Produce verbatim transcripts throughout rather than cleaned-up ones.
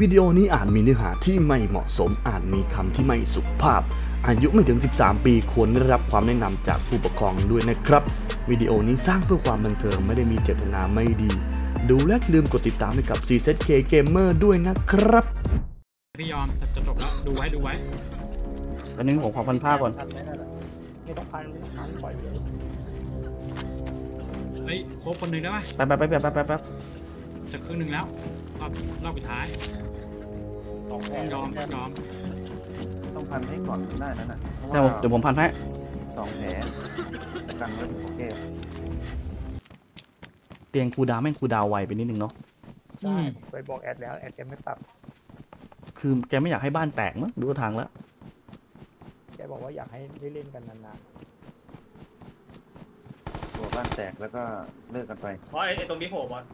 วิดีโอนี้อาจมีเนื้อหาที่ไม่เหมาะสมอาจมีคำที่ไม่สุภาพอายุไม่ถึงสิบสามปีควรได้รับความแนะนำจากผู้ปกครองด้วยนะครับวิดีโอนี้สร้างเพื่อความบันเทิงไม่ได้มีเจตนาไม่ดีดูและลืมกดติดตามให้กับ ซี แซด เค Gamer ด้วยนะครับพี่ยอมจะจบแล้วดูไว้ดูไว้อันนี้ผมขอพันผ้าก่อนไม่ต้องพันปล่อยเลยเฮ้ยโคบคนหนึ่งได้ไหมแป๊บแป๊บแป๊บแป๊บแป๊บจะครึ่งหนึ่งแล้วรอบรอบสุดท้ายต้องยอมต้องยอมต้องพันให้ก่อนได้นั่นน่ะเดี๋ยวเดี๋ยวผมพันให้สองแผลกันแล้วโอเคเตียงคูดาวแม่งคูดาวไวไปนิดนึงเนาะได้ไปบอกแอดแล้วแอดแกไม่ปรับคือแกไม่อยากให้บ้านแตกมั้งดูทางแล้วแกบอกว่าอยากให้ได้เล่นกันนานๆตัวบ้านแตกแล้วก็เลิกกันไปเพราะไอ้ตรงนี้โหบอล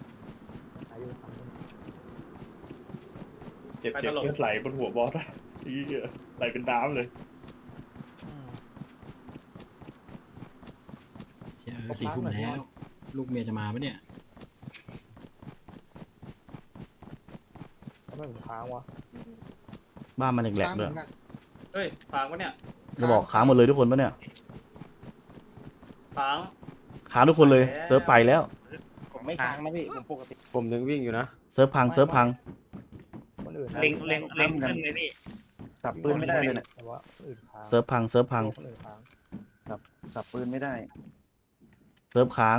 เจ็บเจ็บเลือดไหลบนหัวบอสที่ไหลเป็นน้ำเลยสี่ทุ่มแล้วลูกเมียจะมาปะเนี่ยไม่ถึงค้างวะบ้านมันแหลกๆเลยเฮ้ยค้างวะเนี่ยจะบอกค้างหมดเลยทุกคนปะเนี่ยค้างค้างทุกคนเลยเซิร์ฟไปแล้วผมไม่ค้างนะพี่ผมปกติผมถึงวิ่งอยู่นะเซิร์ฟพังเซิร์ฟพังเล็งเล็งเล็งขึ้นเลยพี่จับปืนไม่ได้เลยนะเซิร์ฟพังเซิร์ฟพังจับจับปืนไม่ได้เซิร์ฟค้าง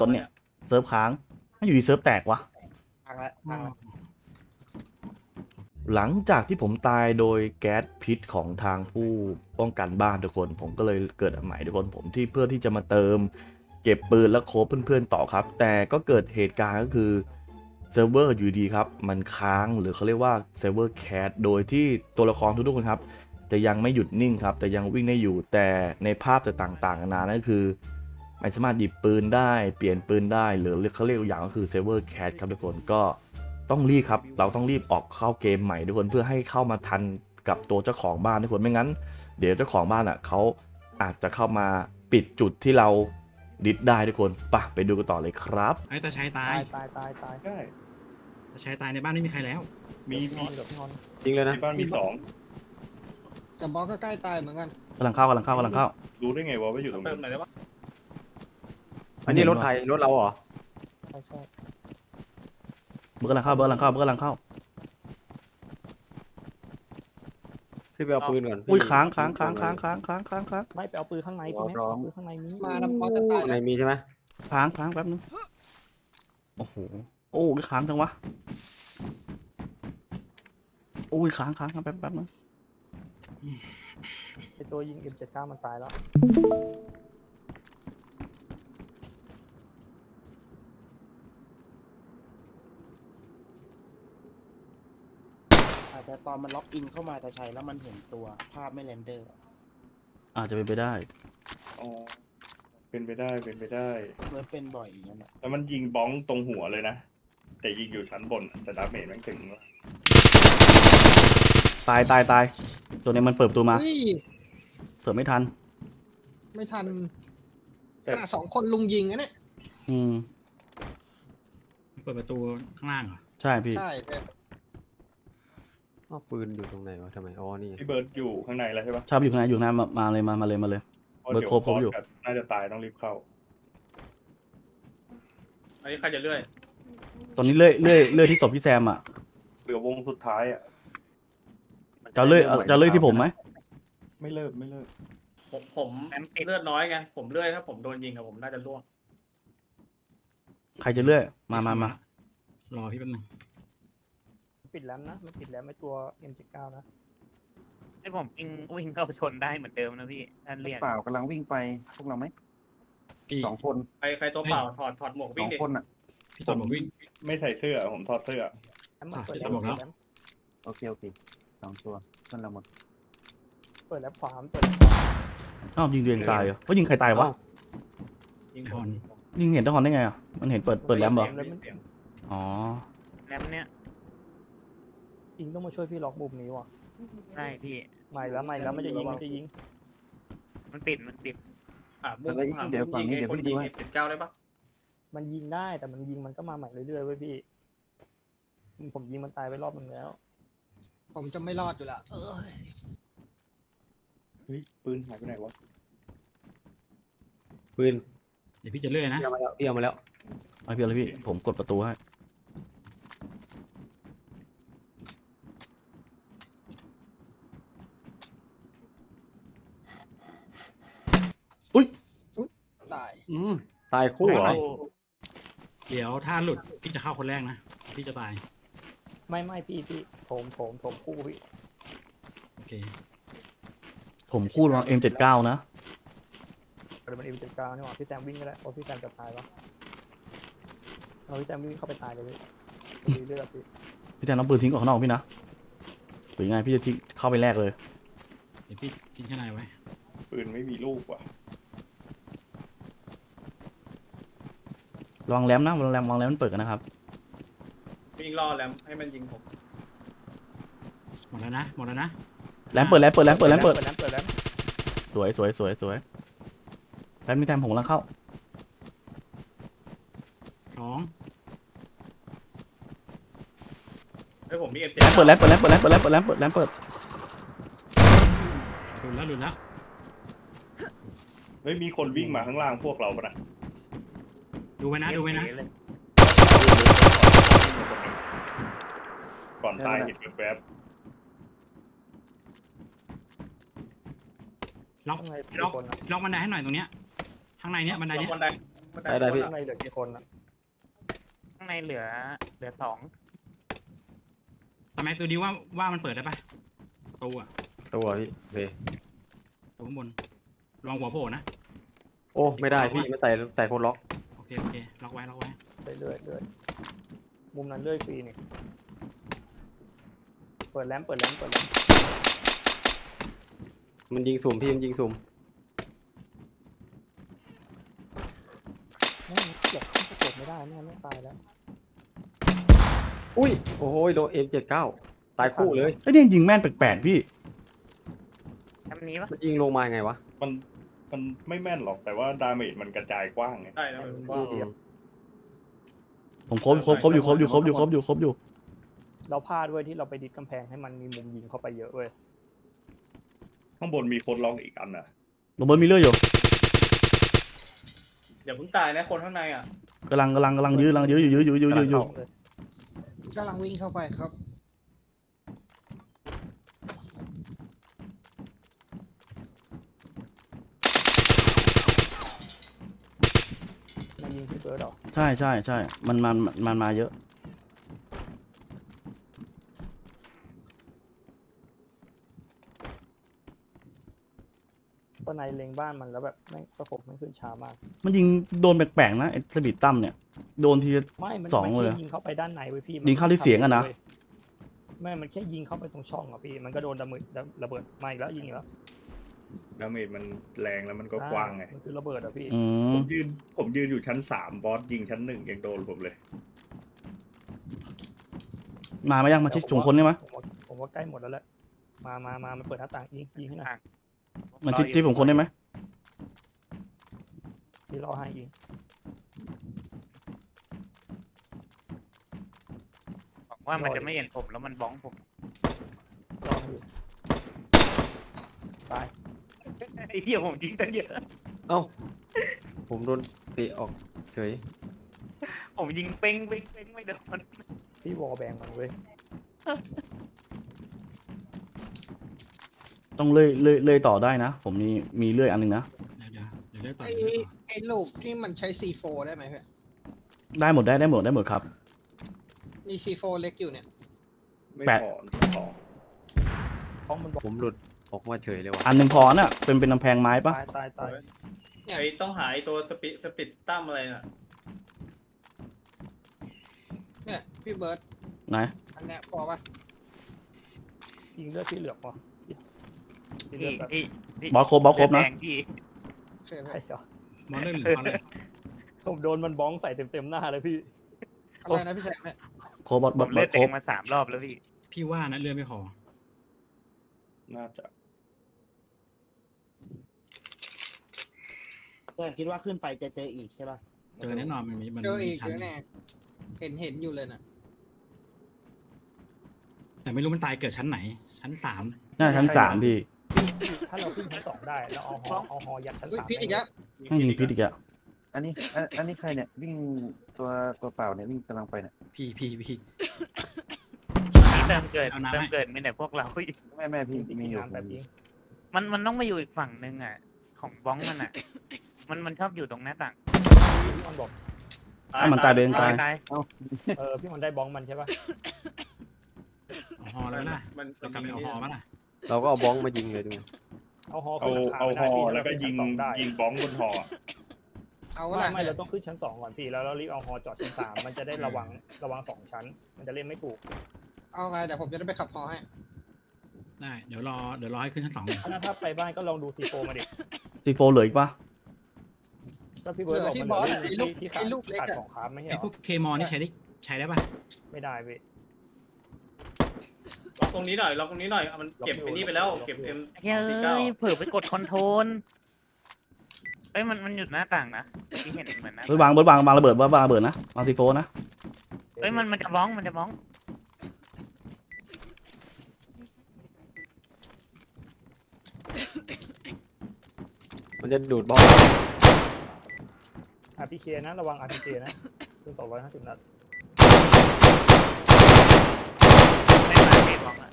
ตอนเนี่ยเซิร์ฟค้างไม่อยู่ดีเซิร์ฟแตกวะหลังจากที่ผมตายโดยแก๊สพิษของทางผู้ป้องกันบ้านทุกคนผมก็เลยเกิดอันใหม่ทุกคนผมที่เพื่อที่จะมาเติมเก็บปืนและโคบเพื่อนๆต่อครับแต่ก็เกิดเหตุการณ์ก็คือเซิร์ฟเวอร์อยู่ดีครับมันค้างหรือเขาเรียกว่าเซิร์ฟเวอร์แคสโดยที่ตัวละครทุกๆคนครับจะยังไม่หยุดนิ่งครับแต่ยังวิ่งได้อยู่แต่ในภาพจะต่างๆนานานั่นคือไม่สามารถหยิบปืนได้เปลี่ยนปืนได้หรือเขาเรียกอย่างก็คือเซิร์ฟเวอร์แคสครับทุกคนก็ต้องรีบครับเราต้องรีบออกเข้าเกมใหม่ทุกคนเพื่อให้เข้ามาทันกับตัวเจ้าของบ้านทุกคนไม่งั้นเดี๋ยวเจ้าของบ้านอ่ะเขาอาจจะเข้ามาปิดจุดที่เราดิดได้ทุกคนป่ะไปดูกันต่อเลยครับไอ้ตาชัยตายตายตายตายใช่ตาชัยตายในบ้านไม่มีใครแล้วมีมีจริงเลยนะบ้านมีสองกับบอสก็ใกล้ตายเหมือนกันกำลังเข้ากำลังเข้ากำลังเข้ารู้ได้ไงวะว่าอยู่ตรงไหนได้บ้างอันนี้รถใครรถเราเหรอใช่ใช่เบอร์กำลังเข้าเบอร์กำลังเข้าเบอร์กำลังเข้าพี่ไปเอาปืนก่อนอุ้ยค้างค้างค้างค้างค้างค้างค้างค้างไม่ไปเอาปืนข้างในใช่ไหมปืนข้างในนี้มาแล้วพอจะตายในมีใช่ไหมค้างค้างแป๊บนึงโอ้โหโอ้ยค้างจังวะโอ้ยค้างค้างแป๊บแป๊บนึงไอตัวยิง เอ็ม เจ็ดสิบเก้า มันตายแล้วแต่ตอนมันล็อกอินเข้ามาแต่ใช้แล้วมันเห็นตัวภาพไม่เรนเดอร์อาจจะเป็นไปได้อ๋อเป็นไปได้เป็นไปได้มันเป็นบ่อยอย่างนั้นแล้วมันยิงบ้องตรงหัวเลยนะแต่ยิงอยู่ชั้นบนแต่ดาเมจมันถึงตายตายตายตัวนี้มันเปิดตัวมาเปิดไม่ทันไม่ทันขนาดสองคนลุงยิงนะเนี่ยอืมเปิดประตูข้างล่างเหรอใช่พี่ใช่อ๋อปืนอยู่ตรงไหนวะทำไมอ๋อนี่พี่เบิร์ดอยู่ข้างในแล้วใช่ปะใช่อยู่ข้างในอยู่ข้างในมาเลยมามาเลยมาเลยเบิร์ดโคบผมอยู่น่าจะตายต้องรีบเข้าอันนี้ใครจะเลื่อยตอนนี้เลื่อยเลื่อยเลื่อยที่ศพพี่แซมอ่ะเหลือวงสุดท้ายอ่ะจะเลื่อยจะเลื่อยที่ผมไหมไม่เลิกไม่เลิกผมผมเลือดน้อยไงผมเลื่อยถ้าผมโดนยิงกับผมน่าจะล่วงใครจะเลื่อยมามามารอพี่แป๊บนึงปิดแล้วนะมันปิดแล้วไม่ตัว เอ็ม เจ็ดสิบเก้า นะไอ้ผมวิ่งวิ่งเข้าชนได้เหมือนเดิมนะพี่ท่านเรียกเปล่ากำลังวิ่งไปพวกเราไหมสองคนใครใครตัวเปล่าถอดถอดหมวกวิ่งคนอ่ะพี่ถอดหมวกวิ่งไม่ใส่เสื้อผมถอดเสื้อพี่ถอดหมวกแล้วโอเคโอเคสองตัวนั่นเราหมดเปิดแล้วขวามเปิดอ้าวยิงเรียนตายเหรอว่ายิงใครตายวะยิงฮอนยิงเห็นตะฮอนได้ไงอ่ะมันเห็นเปิดเปิดแรมเหรออ๋อแรมเนี้ยยิงต้องมาช่วยพี่ล็อกมุมนี้ว่ะใช่พี่ไม่แล้วไม่แล้วไม่จะยิงไม่จะยิงมันปิดมันปิดอ่ะมุมเดี๋ยวฝั่งนี้เดี๋ยวพี่ยิงเจ็ดเก้าได้ปะมันยิงได้แต่มันยิงมันก็มาใหม่เรื่อยๆเว้ยพี่ ผมยิงมันตายไปรอบนึงแล้วผมจะไม่รอดอยู่ละเอ้ยเฮ้ยปืนหายไปไหนวะปืนเดี๋ยวพี่จะเลื่อยนะเอามาแล้วพี่เอามาแล้วเอาพี่เอาเลยพี่ผมกดประตูให้อุ้ยตายอืมตายคู่เหรอเดี๋ยวถ้าหลุดพี่จะเข้าคนแรกนะพี่จะตายไม่ไม่พี่พี่ผมผมผมคู่พี่โอเคผมคู่ระวัง เอ็ม เจ็ดสิบเก้า นะเดี๋ยวมัน เอ็ม เจ็ดสิบเก้า นี่หว่าพี่แจมวิ่งก็ได้โอ้พี่แจมจะตายวะเราพี่แจมวิ่งเข้าไปตายเลยพี่เลือดพี่พี่แจมน้ำปืนทิ้งออกข้างนอกพี่นะหรือไงพี่จะทิ้งเข้าไปแรกเลยเดี๋ยวพี่ทิ้งข้างในไว้ปืนไม่มีลูกว่ะวางแรมนะวางแรมวางแรมมันเปิดกันนะครับวิ่งล่อแรมให้มันยิงผมหมดแล้วนะหมดแล้วนะแรมเปิดแรมเปิดแรมเปิดแรมเปิดสวยสวยสวยสวยแรมมีแต้มผมแล้วเข้าสองไอผมมีเอฟเจแรมเปิดแรมเปิดแรมเปิดแรมเปิดแรมเปิดแรมเปิดแรมเปิดหลุดแล้วหลุดแล้วเฮ้ยมีคนวิ่งมาข้างล่างพวกเราปะนะดูไว้นะดูไว้นะก่อนตายเห็นแวบๆล็อกล็อกล็อกบันไดให้หน่อยตรงเนี้ยข้างในเนี้ยบันไดเนี้ยบันไดพี่ข้างในเหลือกี่คนข้างในเหลือเหลือสองทำไมตัวดีว่าว่ามันเปิดได้ปะตัวอะตัวพี่เบย์ตัวข้างบนลองหัวโผล่นะโอ้ไม่ได้พี่ไม่ใส่ใส่คนล็อกโอเคโอเคล็อกไว้ล็อกไว้ไปเรื่อยเรื่อยมุมนั้นเรื่อยฟรีนี่เปิดแรมเปิดแรมเปิดแรมมันยิงสุ่มพี่มันยิงสุ่มไม่เจ็บเจ็บไม่ได้ไม่ไม่ตายแล้วอุ้ยโอ้โหโดน เอ็ม เจ็ดสิบเก้า ตายคู่เลยไอ้เนี่ยยิงแม่นแปลกๆพี่ทำนี้วะมันยิงลงมาไงวะมันมันไม่แม่นหรอกแต่ว่าดาเมจมันกระจายกว้างไงใช่แล้วกว้างผมครบครบครบอยู่ครบอยู่ครบอยู่ครบอยู่ครบอยู่เราพลาดเว้ยที่เราไปดิดกำแพงให้มันมีมุมยิงเข้าไปเยอะเว้ยข้างบนมีคนลองอีกอันน่ะลงบนมีเลื่อยอยู่อย่าเพิ่งตายนะคนข้างในอ่ะกำลังกำลังกำลังยื้อกำลังยื้ออยู่ยื้ออยู่ยื้ออยู่อยู่กำลังวิ่งเข้าไปครับใช่ใช่ใช่มันมันมันมาเยอะตอนในเลงบ้านมันแล้วแบบไม่ประกบไม่ขึ้นช้ามากมันยิงโดนแปลกๆนะไอ้สปีดตั้มเนี่ยโดนทีสองเลยยิงเข้าไปด้านในไว้พี่ยิงเข้าที่เสียงอะนะไม่มันแค่ยิงเข้าไปตรงช่องอะพี่มันก็โดนระเบิดระเบิดมาอีกแล้วยิงอีกแล้วดาเมจมันแรงแล้วมันก็กว้างไงมันคือระเบิดอ่ะพี่ผมยืนผมยืนอยู่ชั้นสามบอสยิงชั้นหนึ่งยังโดนผมเลยมาไม่ยังมาชิดจุ่มคนได้ไหมผมว่าใกล้หมดแล้วแหละมามามามันเปิดหน้าต่างยิงยิงให้หนักมันชิดชิดผมคนได้ไหมที่รอให้ยิงบอกว่ามันจะไม่เห็นผมแล้วมันบ้องผมรอให้อยู่ตายไอ้เหี้ยผมยิงตั้งเยอะเอ้าผมโดนเตะออกเฉยผมยิงเป้งเป้งเป้งไม่โดนพี่วอแบงมันเว้ยต้องเลื่อยเลื่อยเลื่อยต่อได้นะผมมีมีเลื่อยอันนึงนะไอ้ไอ้ลูกที่มันใช้ ซี โฟร์ ได้ไหมพี่ได้หมดได้ได้หมดได้หมดครับมี ซี โฟร์ เล็กอยู่เนี่ยแปดผมหลุดออกมาเฉยเลยวะอันหนึ่งพอน่ะเป็นเป็นกำแพงไม้ปะตายตายไอต้องหายตัวสปิสปิดตั้มอะไรน่ะเนี่ยพี่เบิร์ดไหนอันเนี้ยพอปะยิงเลือดที่เหลือพอบอกครบบอครบนะใช่ไหมมันเล่นหรืออะไรผมโดนมันบ้องใส่เต็มเต็มหน้าเลยพี่อะไรนะพี่แฉกเนี่ยครบบอครบเล่นเองมาสามรอบแล้วพี่พี่ว่านะเลือดไม่พอน่าจะเพื่อนคิดว่าขึ้นไปจะเจออีกใช่ป่ะเจอแน่นอนมันมีมันเจออีกแน่เห็นเห็นอยู่เลยน่ะ แต่ไม่รู้มันตายเกิดชั้นไหนชั้นสามน่าชั้นสามพี่ถ้าเราขึ้นชั้นสองได้เราเอาหอเอาหอยัดชั้นสามพิษอีกแล้วให้ยิงพิษอีกแล้วอันนี้อันนี้ใครเนี่ยวิ่งตัวตัวเปล่าเนี่ยวิ่งกำลังไปเนี่ยพี่พี่พี่เติมเกิดเติมเกิดไม่ไหนพวกเราไม่ไม่พี่มีอยู่แบบนี้มันมันต้องมาอยู่อีกฝั่งนึงอ่ะของบ้องมันอ่ะมันมันชอบอยู่ตรงหน้าต่างมันตายเดินตายเออพี่มันได้บ้องมันใช่ป่ะหอแล้วนะมันกำลังเอาหอมาล่ะเราก็เอาบ้องมายิงเลยดูเอาหอเอาเอาหอแล้วก็ยิงยิงบ้องบนหอเอาล่ะไม่เราต้องขึ้นชั้นสองก่อนพี่แล้วเรารีบเอาหอจอดชั้นสามมันจะได้ระวังระวังสองชั้นมันจะเล่นไม่ถูกเอาไงเดี๋ยวผมจะได้ไปขับหอให้ได้เดี๋ยวรอเดี๋ยวรอให้ขึ้นชั้นสองเลยถ้าไปบ้านก็ลองดูซีโฟมาดิซีโฟเหลืออีกปะที่บอสไอ้ลูกไอ้ลูกเล็กอะไอ้พวกเคมอนี่ใช้ได้ใช้ได้ปะไม่ได้พี่ล็อกตรงนี้หน่อยล็อกตรงนี้หน่อยมันเก็บไปนี่ไปแล้วเก็บเอ็มเฮ้ยเผื่อไปกดคอนโทรลเอ้ยมันมันหยุดหน้าต่างนะที่เห็นเหมือนนะวางบอสวางวางระเบิดวางระเบิดนะวางซีโฟนะเอ้ยมันมันจะบ้องมันจะบ้องมันจะดูดบ้องอาร์พีเคนะระวังอาร์พีเคนะคือสองร้อยห้าสิบนัดไม่มาเก็บของอ่ะ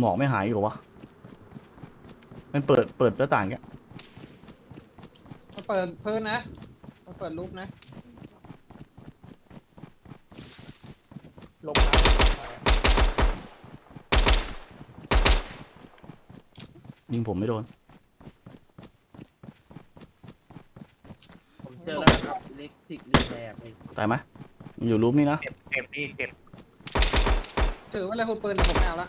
หมอกไม่หายอยู่หรอวะมันเปิดเปิดหน้าต่างแกมันเปิดพื้นนะมันเปิดลูกนะลงยิงผมไม่โดนผมเจอแล้วเล็กติกเรียนแบบเลยตายไหมอยู่รูปนี่นะเก็บเก็บนี่เก็บถือว่าอะไรคุณปืนผมไม่เอาละ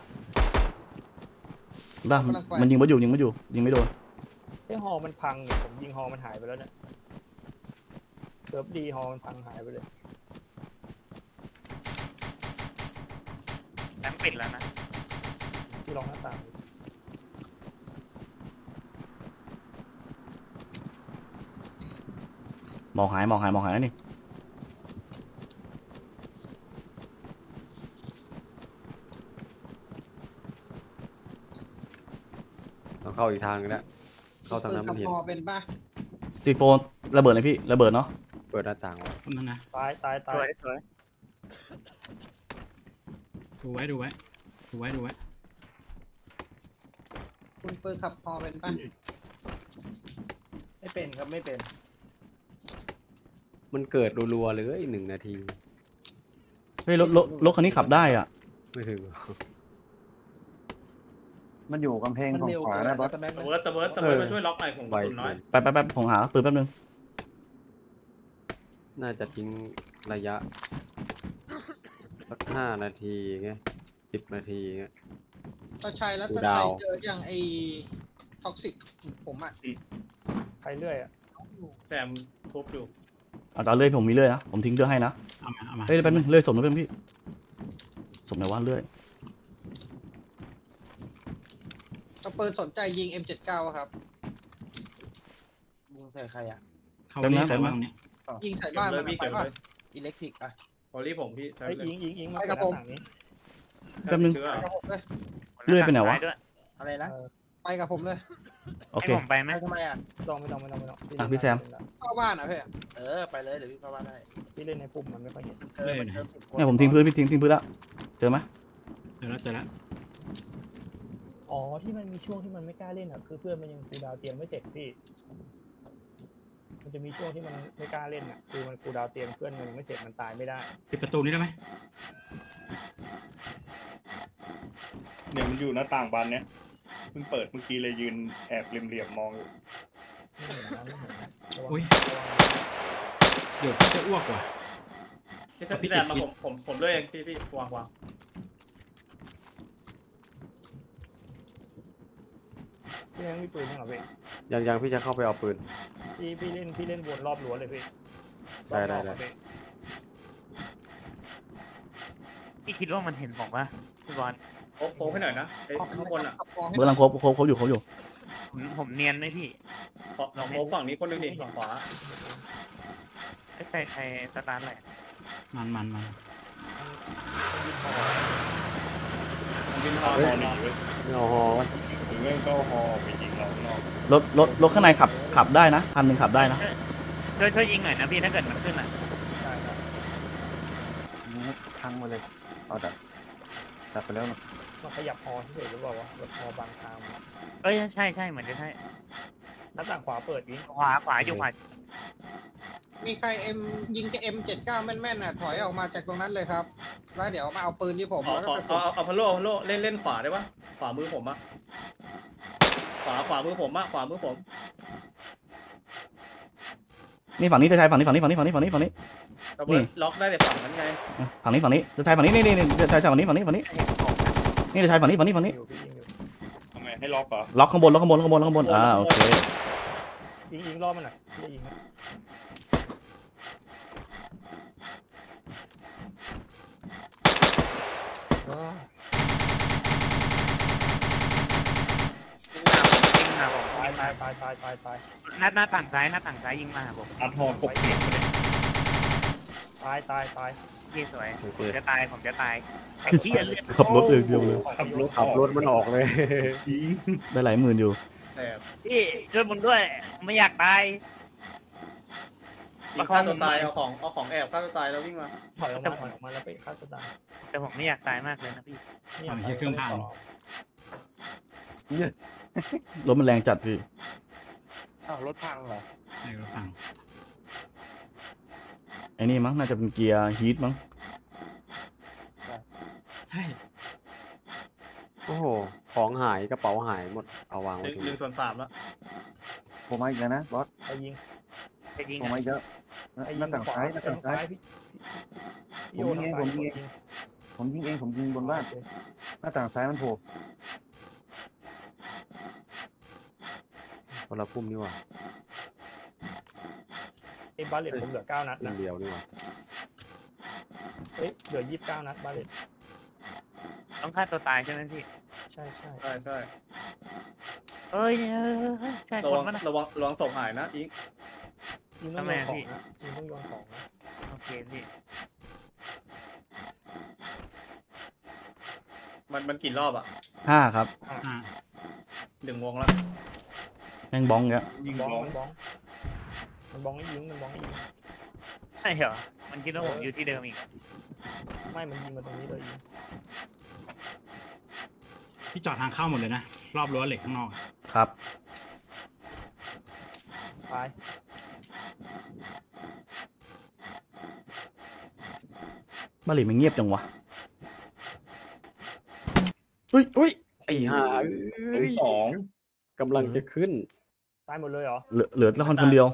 ได้มันยิงไม่อยู่ยิงไม่อยู่ยิงไม่โดนไอ้ฮอมันพังเนี่ยผมยิงฮอมันหายไปแล้วเนี่ยเกือบดีฮอมันพังหายไปเลยแอมปิดแล้วนะที่ลองหน้าต่างมองหายมองหายมองหายแล้วนี่เราเข้าอีกทางนึงแล้วเข้าทางน้ำมันเห็นซีโฟนระเบิดเลยพี่ระเบิดเนาะเปิดหน้าต่างไว้ตายตายตายดูไว้ดูไว้ดูไว้ดูไว้คุณเปิดขับพอเป็นป่ะไม่เป็นครับไม่เป็นมันเกิดรัวๆเลยหนึ่งนาทีเฮ้ยรถรถรถคันนี้ขับได้อ่ะไม่ถึงมันอยู่กำแพงของขวานะบอสตะเบิร์ดตะเบิร์ดตะเบิร์ดมาช่วยล็อกหน่อยของคุณน้อยไปไปไปของหาปืนแป๊บนึงน่าจะทิ้งระยะสักห้านาทีไงสิบนาทีไงตาชัยแล้วตาชัยเจออย่างไอ้ท็อกซิกผมอ่ะใครเรื่อยอ่ะแซมทุบอยู่เอาตาเลื่อยผมมีเลื่อยนะผมทิ้งเลื่อยให้นะเฮ้ยแป๊บนึงเลื่อยสมนะเพื่อนพี่สมไหนว่าเลื่อยกระเปิดสนใจยิง เอ็ม เจ็ดสิบเก้า ครับยิงใส่ใครอ่ะเขาเนี้ยใส่บ้านเนี้ยยิงใส่บ้านมันไปว่าอิเล็กทริกอ่ะพอรีผมพี่ยิงยิงยิงมาไปกระผมแป๊บนึงเลื่อยไปไหนวะอะไรนะไปกับผมเลยโอเคผมไปไหมทำไมอ่ะลองไม่ลองไม่ลองไม่ลองอ่ะพี่แซมเข้าบ้านอ่ะพี่เออไปเลยเดี๋ยวพี่เข้าบ้านได้พี่เล่นในปุ่มมันไม่ค่อยเห็นเนี่ยผมทิ้งพื้นพี่ทิ้งทิ้งพื้นแล้วเจอไหมเจอแล้วเจอแล้วอ๋อที่มันมีช่วงที่มันไม่กล้าเล่นอ่ะคือเพื่อนมันยังกูดาวเตรียมไม่เสร็จพี่มันจะมีช่วงที่มันไม่กล้าเล่นอ่ะคือมันกูดาวเตรียมเพื่อนมันยังไม่เสร็จมันตายไม่ได้ปิดประตูนี้ได้ไหมเนี่ยมันอยู่หน้าต่างบานเนี้ยเพิ่งเปิดเมื่อกี้เลยยืนแอบเหลี่ยมๆมองอยู่อุ้ยเดี๋ยวจะอ้วกว่ะพี่พี่แดนมาผมผมผมด้วยเองพี่พี่วางวางพี่ยังมีปืนยังเหรอพี่ยังยังพี่จะเข้าไปเอาปืนพี่พี่เล่นพี่เล่นวนรอบล้วนเลยพี่ได้ได้ได้พี่คิดว่ามันเห็นผมปะพี่บอลโค้งโค้งให้หน่อยนะข้างบนอ่ะเบื้องหลังโค้งโค้งเขาอยู่เขาอยู่ผมเนียนไหมพี่ลองโค้งฝั่งนี้คนนึงดิฝั่งขวาไอ ไม่ใช่ใครสตาร์ทแหละมันมันมันยิงพอหน่อยโอ้โหถึงเรื่องก็หอไปยิงเรานอกรถรถรถข้างในขับขับได้นะคันหนึ่งขับได้นะช่วยช่วยยิงหน่อยนะพี่ถ้าเกิดมันขึ้นอ่ะพังหมดเลยเอาแต่ตัดไปแล้วเนาะเราขยับพอที่เฉยหรือเปล่าวะพอบางทางเอ้ยใช่ใช่เหมือนจะใช่หน้าต่างขวาเปิดยิงขวาขวาอยู่ขวามีใครเอ็มยิงจะเอ็มเจ็ดเก้าแม่นๆน่ะถอยออกมาจากตรงนั้นเลยครับแล้วเดี๋ยวมาเอาปืนที่ผมแล้วก็เอาเอาพะโล่พะโล่เล่นเล่นขวาได้ปะขวามือผมอะขวาขวามือผมอะขวามือผมนี่ฝั่งนี้จะใช้ฝั่งนี้ฝั่งนี้ฝั่งนี้ฝั่งนี้ฝั่งนี้ฝั่งนี้นี่ล็อกได้แต่ฝั่งนั้นไงฝั่งนี้ฝั่งนี้จะใช้ฝั่งนี้นี่นี่จะใช้ฝั่งนี้ฝั่งนี้ฝั่งนี้นี่จะใช้ฝั่งนี้ฝั่งนี้ฝั่งนี้ทำไมให้ล็อกเหรอล็อกข้างบนล็อกข้างบนล็อกข้างบนล็อกข้างบนอ่าโอเคยิงยิงรอบมันหน่อยยิงตายตายตายตายตายหน้าหน้าต่างซ้ายหน้าต่างซ้ายยิงมาผมอัดหอมปกเก็บไปเลยตายตายตายพี่สวยผมจะตายผมจะตายไอ้เหี้ยขับรถเองเดียวเลยขับรถขับรถมันออกเลยได้หลายหมื่นอยู่พี่ช่วยผมด้วยไม่อยากตายมาฆ่าตัวตายเอาของเอาของแอบฆ่าตัวตายแล้ววิ่งมาถอยออกมาถอยออกมาแล้วไปฆ่าตัวตายแต่ผมไม่อยากตายมากเลยนะพี่ไม่อยากเครื่องพังรถมันแรงจัดพี่อ้าวรถพังเหรอใช่รถพังไอ้นี่มั้งน่าจะเป็นเกียร์ฮีทมั้งใช่โอ้โหของหายกระเป๋าหายหมดเอาวางไว้หนึ่งส่วนสามแล้วผมมาอีกแล้วนะบอสไปยิงไปยิงผมมาเยอะนั่นต่างซ้ายนั่นต่างซ้ายผมยิงเองผมยิงเองผมยิงเองผมยิงบนบ้านหน้าต่างซ้ายมันโผล่คนละพุ่มนี่ว่ะไอ้บาเลตผมเหลือเก้านัดนะเดียวนี่ว่ะเอ้ยเหลือยี่สิบเก้านัดบาเลตต้องฆ่าตัวตายใช่ไหมพี่ใช่ใช่ใช่ใช่เอ้ยใช่ระวังระวังระวังส่งหายนะอิงอิงต้องโยนของนะอิงต้องโยนของนะโอเคพี่มันมันกี่รอบอ่ะห้าครับหนึ่งวงแล้วยิงบองเงี้ยยิงบองมันบองมันบองให้ยิงมันบองให้ยิงใช่เหรอมันคิดว่าผมอยู่ที่เดิมอีกไม่มันยิงมาตรงนี้เลยพี่จอดทางเข้าหมดเลยนะรอบรั้วเหล็กข้างนอกครับไปบ้านหลีมันเงียบจังวะอุ้ยอุ้ยไอ้ห่าสองกำลังจะขึ้นตายหมดเลยเหรอเหลือละครคนเดียว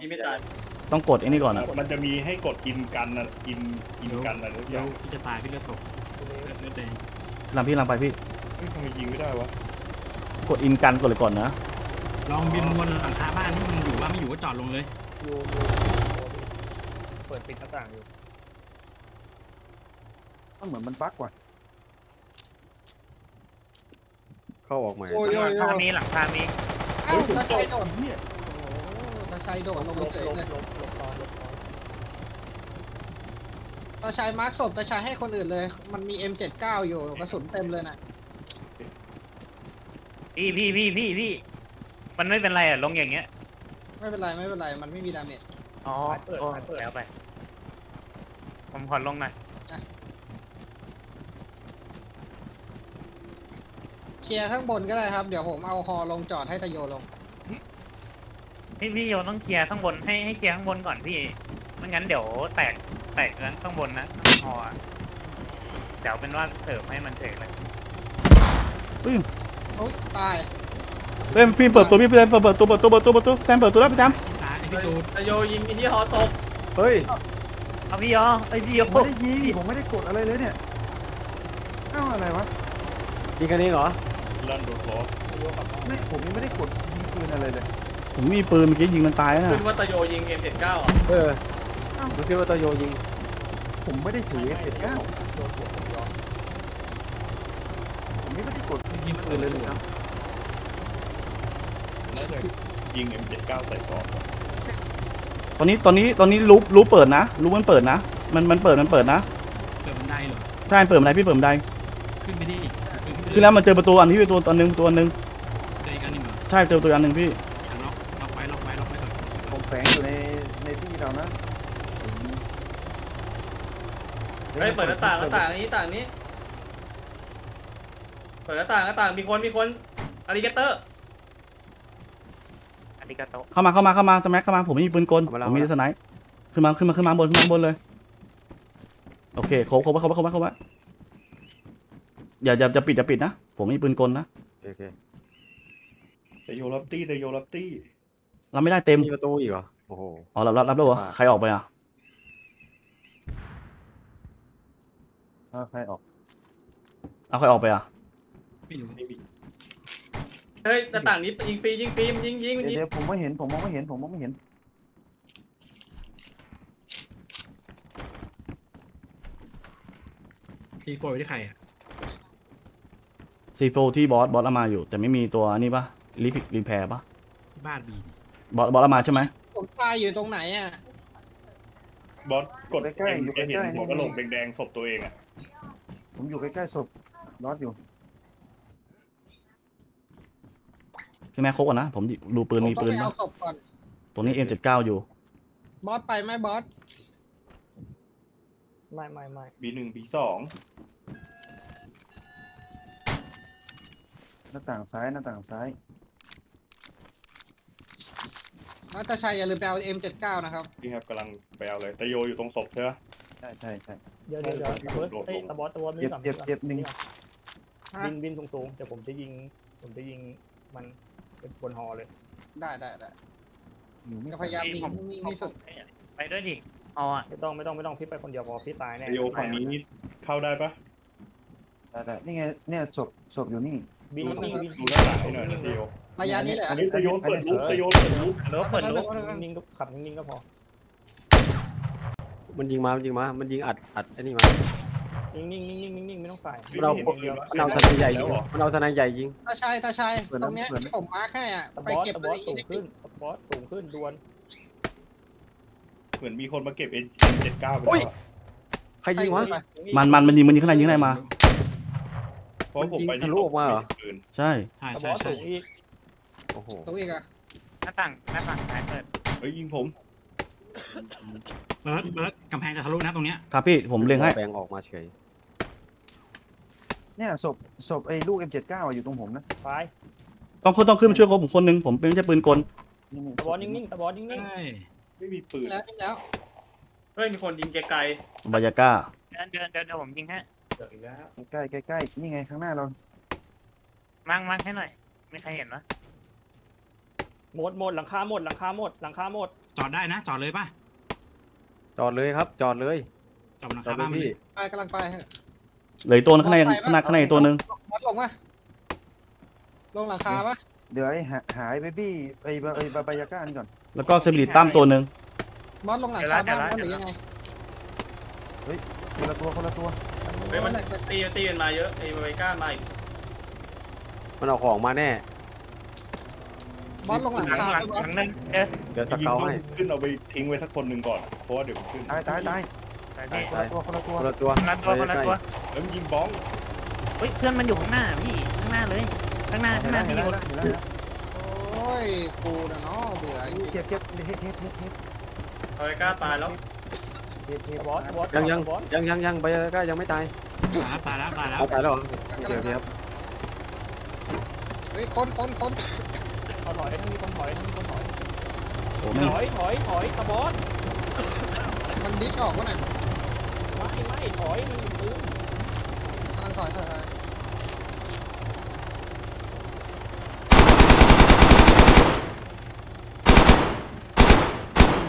ต้องกดไอ้นี่ก่อนอ่ะมันจะมีให้กดกินกันนะกินกินกันอะไรรู้เยอะพี่จะตายพี่เลือดตกเลือดแดงลำพี่ลำไปพี่ทำไมยิงไม่ได้วะกดอินกันก่อนเลยก่อนนะลองบินวนหลังคาบ้านที่มันอยู่ว่าไม่อยู่ก็จอดลงเลยเปิดปิดหน้าต่างอยู่มันเหมือนมันบั๊กว่ะเข้าออกใหม่หลังคามีหลังคามีตาชัยโดดตาชัยโดดลงไปเฉยเลยตาชัยมาร์คศพตาชัยให้คนอื่นเลยมันมี เอ็ม เจ็ดสิบเก้า อยู่กระสุนเต็มเลยนะพี่พี่พี่พี่พี่มันไม่เป็นไรอ่ะลงอย่างเงี้ยไม่เป็นไรไม่เป็นไรมันไม่มีดาเมจอ๋อเปิดเปิดแล้วไปผมขอลงหน่อยเคลียร์ข้างบนก็ได้ครับเดี๋ยวผมเอาคอลงจอดให้ตะโยลงพี่พี่โยต้องเคลียร์ข้างบนให้ให้เคลียร์ข้างบนก่อนพี่ไม่งั้นเดี๋ยวแตกแตกเกินข้างบนนะคอเดี๋ยวเป็นว่าเสิร์ฟให้มันเสกเลยอุ้ยโอ๊ยตายเฮ้ยพี่เปิดตัวพี่เปิดเปิดตัวเปิดตัวเปิดตัวเปิดตัวแซมเปิดตัวแล้วพี่แซมตะโยยิงที่ฮอตกเฮ้ยเอาพี่โยไอพี่โยผมไม่ได้ยิงผมไม่ได้กดอะไรเลยเนี่ยเอ้าอะไรวะยิงกันเองเหรอไม่ผมยังไม่ได้กดยิงปืนอะไรเลยผมมีปืนเมื่อกี้ยิงมันตายนะคิดว่าตะโยยิง เอ็ม เจ็ดสิบเก้า อ่ะเออผมคิดว่าตะโยยิงผมไม่ได้ถือ เอ็ม เจ็ดสิบเก้า ผมไม่ได้กดยิงปืนเลยเลยนะยิง เอ็ม เจ็ดสิบเก้า ใส่กรอบ ตอนนี้ตอนนี้ตอนนี้รูปรูปเปิดนะรูปมันเปิดนะมันมันเปิดมันเปิดนะเปิดบันไดเหรอใช่เปิดบันไดพี่เปิดบันไดขึ้นไปดิขึ้นแล้วมันเจอประตูอันที่เป็นตัวตัวหนึ่งตัวหนึ่งเจออีกอันหนึ่งเหรอใช่เจอตัวอันหนึ่งพี่ล็อกล็อกไว้ล็อกไว้ล็อกไว้ก่อนผมแฝงอยู่ในในที่เรานะเฮ้ยเปิดหน้าต่างหน้าต่างนี้ต่างนี้เปิดหน้าต่างหน้าต่างมีคนมีคนอาริกาเตอร์เข้ามาเข้ามาเข้ามาจะแม็กเข้ามาผมไม่มีปืนกลผมมีสไนป์ขึ้นมาขึ้นมาขึ้นมาบนขึ้นมาบนเลยโอเคเขาเขาว่าเขาว่าเขาว่าเขาว่าอย่าอย่าจะปิดจะปิดนะผมมีปืนกลนะโอเคแต่โยลับตี้แต่โยลับตี้เราไม่ได้เต็มมีประตูอีกเหรอโอ้โหอ๋อรับรับรับแล้วเหรอใครออกไปอ่ะใครออกเอาใครออกไปอ่ะเฮ้ยหน้าต่างนี้ยิงฟรียิงฟรียิงยิงเดี๋ยวผมไม่เห็นผมมองไม่เห็นผมมองไม่เห็นซีโฟที่ใครอะซีโฟที่บอสบอสเอามาอยู่แต่ไม่มีตัวนี่ปะรีพิกรีแพร์ปะที่บ้านบีบอสบอสเอามาใช่ไหมผมตายอยู่ตรงไหนอะบอสกดใกล้ๆอยู่ใกล้ๆหัวกระโหลกแดงๆศพตัวเองอะผมอยู่ใกล้ๆศพบอสอยู่แม่โคก่อนนะผมดูปืนมีปืนนะตัวนี้ เอ็ม เจ็ดสิบเก้า อยู่บอสไปไหมบอสไม่ไม่ไม่ บี หนึ่ง บี สอง หน้าต่างซ้ายหน้าต่างซ้ายนัตชัยอย่าลืมไปเอา เอ็ม เจ็ดสิบเก้า นะครับพี่ครับกำลังไปเอาเลยตะโยอยู่ตรงศพใช่ไหมใช่ใช่ใช่เดี๋ยวเดี๋ยวเดี๋ยวตะบอสตะบอสเจ็บเจ็บเจ็บหนึ่งบินบินสูงสูงเดี๋ยวผมจะยิงผมจะยิงมันเป็นบนฮอเลยได้ได้ได้ก็พยายามมีที่สุดไปด้วยดิเอาอ่ะไม่ต้องไม่ต้องไม่ต้องพี่ไปคนเดียวพอพี่ตายแน่โยฝั่งนี้นี่เข้าได้ปะได้ได้นี่ไงเนี่ยศพศพอยู่นี่บินบินดูหน้าหลังให้หน่อยนะโยระยะนี้แหละอันนี้โยเปิดลุกโยเปิดลุกแล้วเปิดลุกนิ่งก็ขับนิ่งก็พอมันยิงมามันยิงมามันยิงอัดอัดไอ้นี่มานิ่งนิ่งนิ่งนิ่งนิ่งไม่ต้องใส่เราเราทนายใหญ่ยิงเราทนายใหญ่ยิงตาชัยตาชัยตรงเนี้ยผมมาแค่อะไปเก็บบอสสูงขึ้นบอสสูงขึ้นดวนเหมือนมีคนมาเก็บเอ็นเจ็ดเก้าไปแล้วใครยิงวะมันมันมันยิงมันยิงข้างในยิงอะไรมาเพราะผมไปทะลุออกมาเหรอใช่ใช่ใช่ตรงอีกโอ้โหตรงอีกอะหน้าต่างหน้าต่างสายเปิดเฮ้ยยิงผมเบิร์ดเบิร์ดกำแพงจะทะลุนะตรงเนี้ยครับพี่ผมเล็งให้แบงออกมาเฉยเนี่ยศพศพไอ้ลูก เอ็ม เจ็ดสิบเก้า อยู่ตรงผมนะไปต้องคนต้องขึ้นมาช่วยผมคนหนึ่งผมเป็นไม่ใช่ปืนกลตะบอสนิ่งๆตะบอสนิ่งๆไม่มีปืนแล้วแล้วเฮ้ยมีคนยิงไกลๆบายาก้าเดินเดินเดินผมยิงฮะเจออีกแล้วใกล้ใกล้นี่ไงข้างหน้าเรามั่งมั่งให้หน่อยไม่ใครเห็นนะหมดหมดหลังคาหมดหลังคาหมดหลังคาหมดจอดได้นะจอดเลยป่ะจอดเลยครับจอดเลยจอดนะครับพี่ไปกำลังไปเลยตัวข้างในข้างในข้างในตัวหนึ่งลงมาลงหลังคาปะเดี๋ยวหายไปพี่ไปไปไปยาก้านี่ก่อนแล้วก็เซมิลิตตั้มตัวหนึ่งมอสลงหลังคาบ้างหรือยังไงเฮ้ยคนละตัวคนละตัวเฮ้ยมันตีตีกันมาเยอะไอ้ยาก้ามาอีกมันเอาของมาแน่บอสลงหลังคาหลังนึงเดี๋ยวสกาวให้ขึ้นเอาไปทิ้งไว้สักคนหนึ่งก่อนเพราะว่าเดี๋ยวขึ้นตายตายตายคนละตัวคนละตัวคนละตัวคนละตัวแล้วยิงบ้องเฮ้ยเพื่อนมันอยู่ข้างหน้าพี่ข้างหน้าเลยข้างหน้าข้างหน้ามีคนโอ้ยกูนะเนาะเบื่อเจ็บเจ็บเฮ็ดเฮ็ดเฮ็ดเฮ็ดบายก้าตายแล้วบอสบอสยังยังยังยังยังบายก้ายังไม่ตายตายแล้วตายแล้วตายแล้วเดี๋ยวครับเฮ้ยคนคนคนถอยมีคนถอยมีคนถอยถอยถอยถอยตะบอสมันดิ๊กออกวะน่ะไม่ไม่ถอยมันอยู่พื้นกำลังถอยถอยพ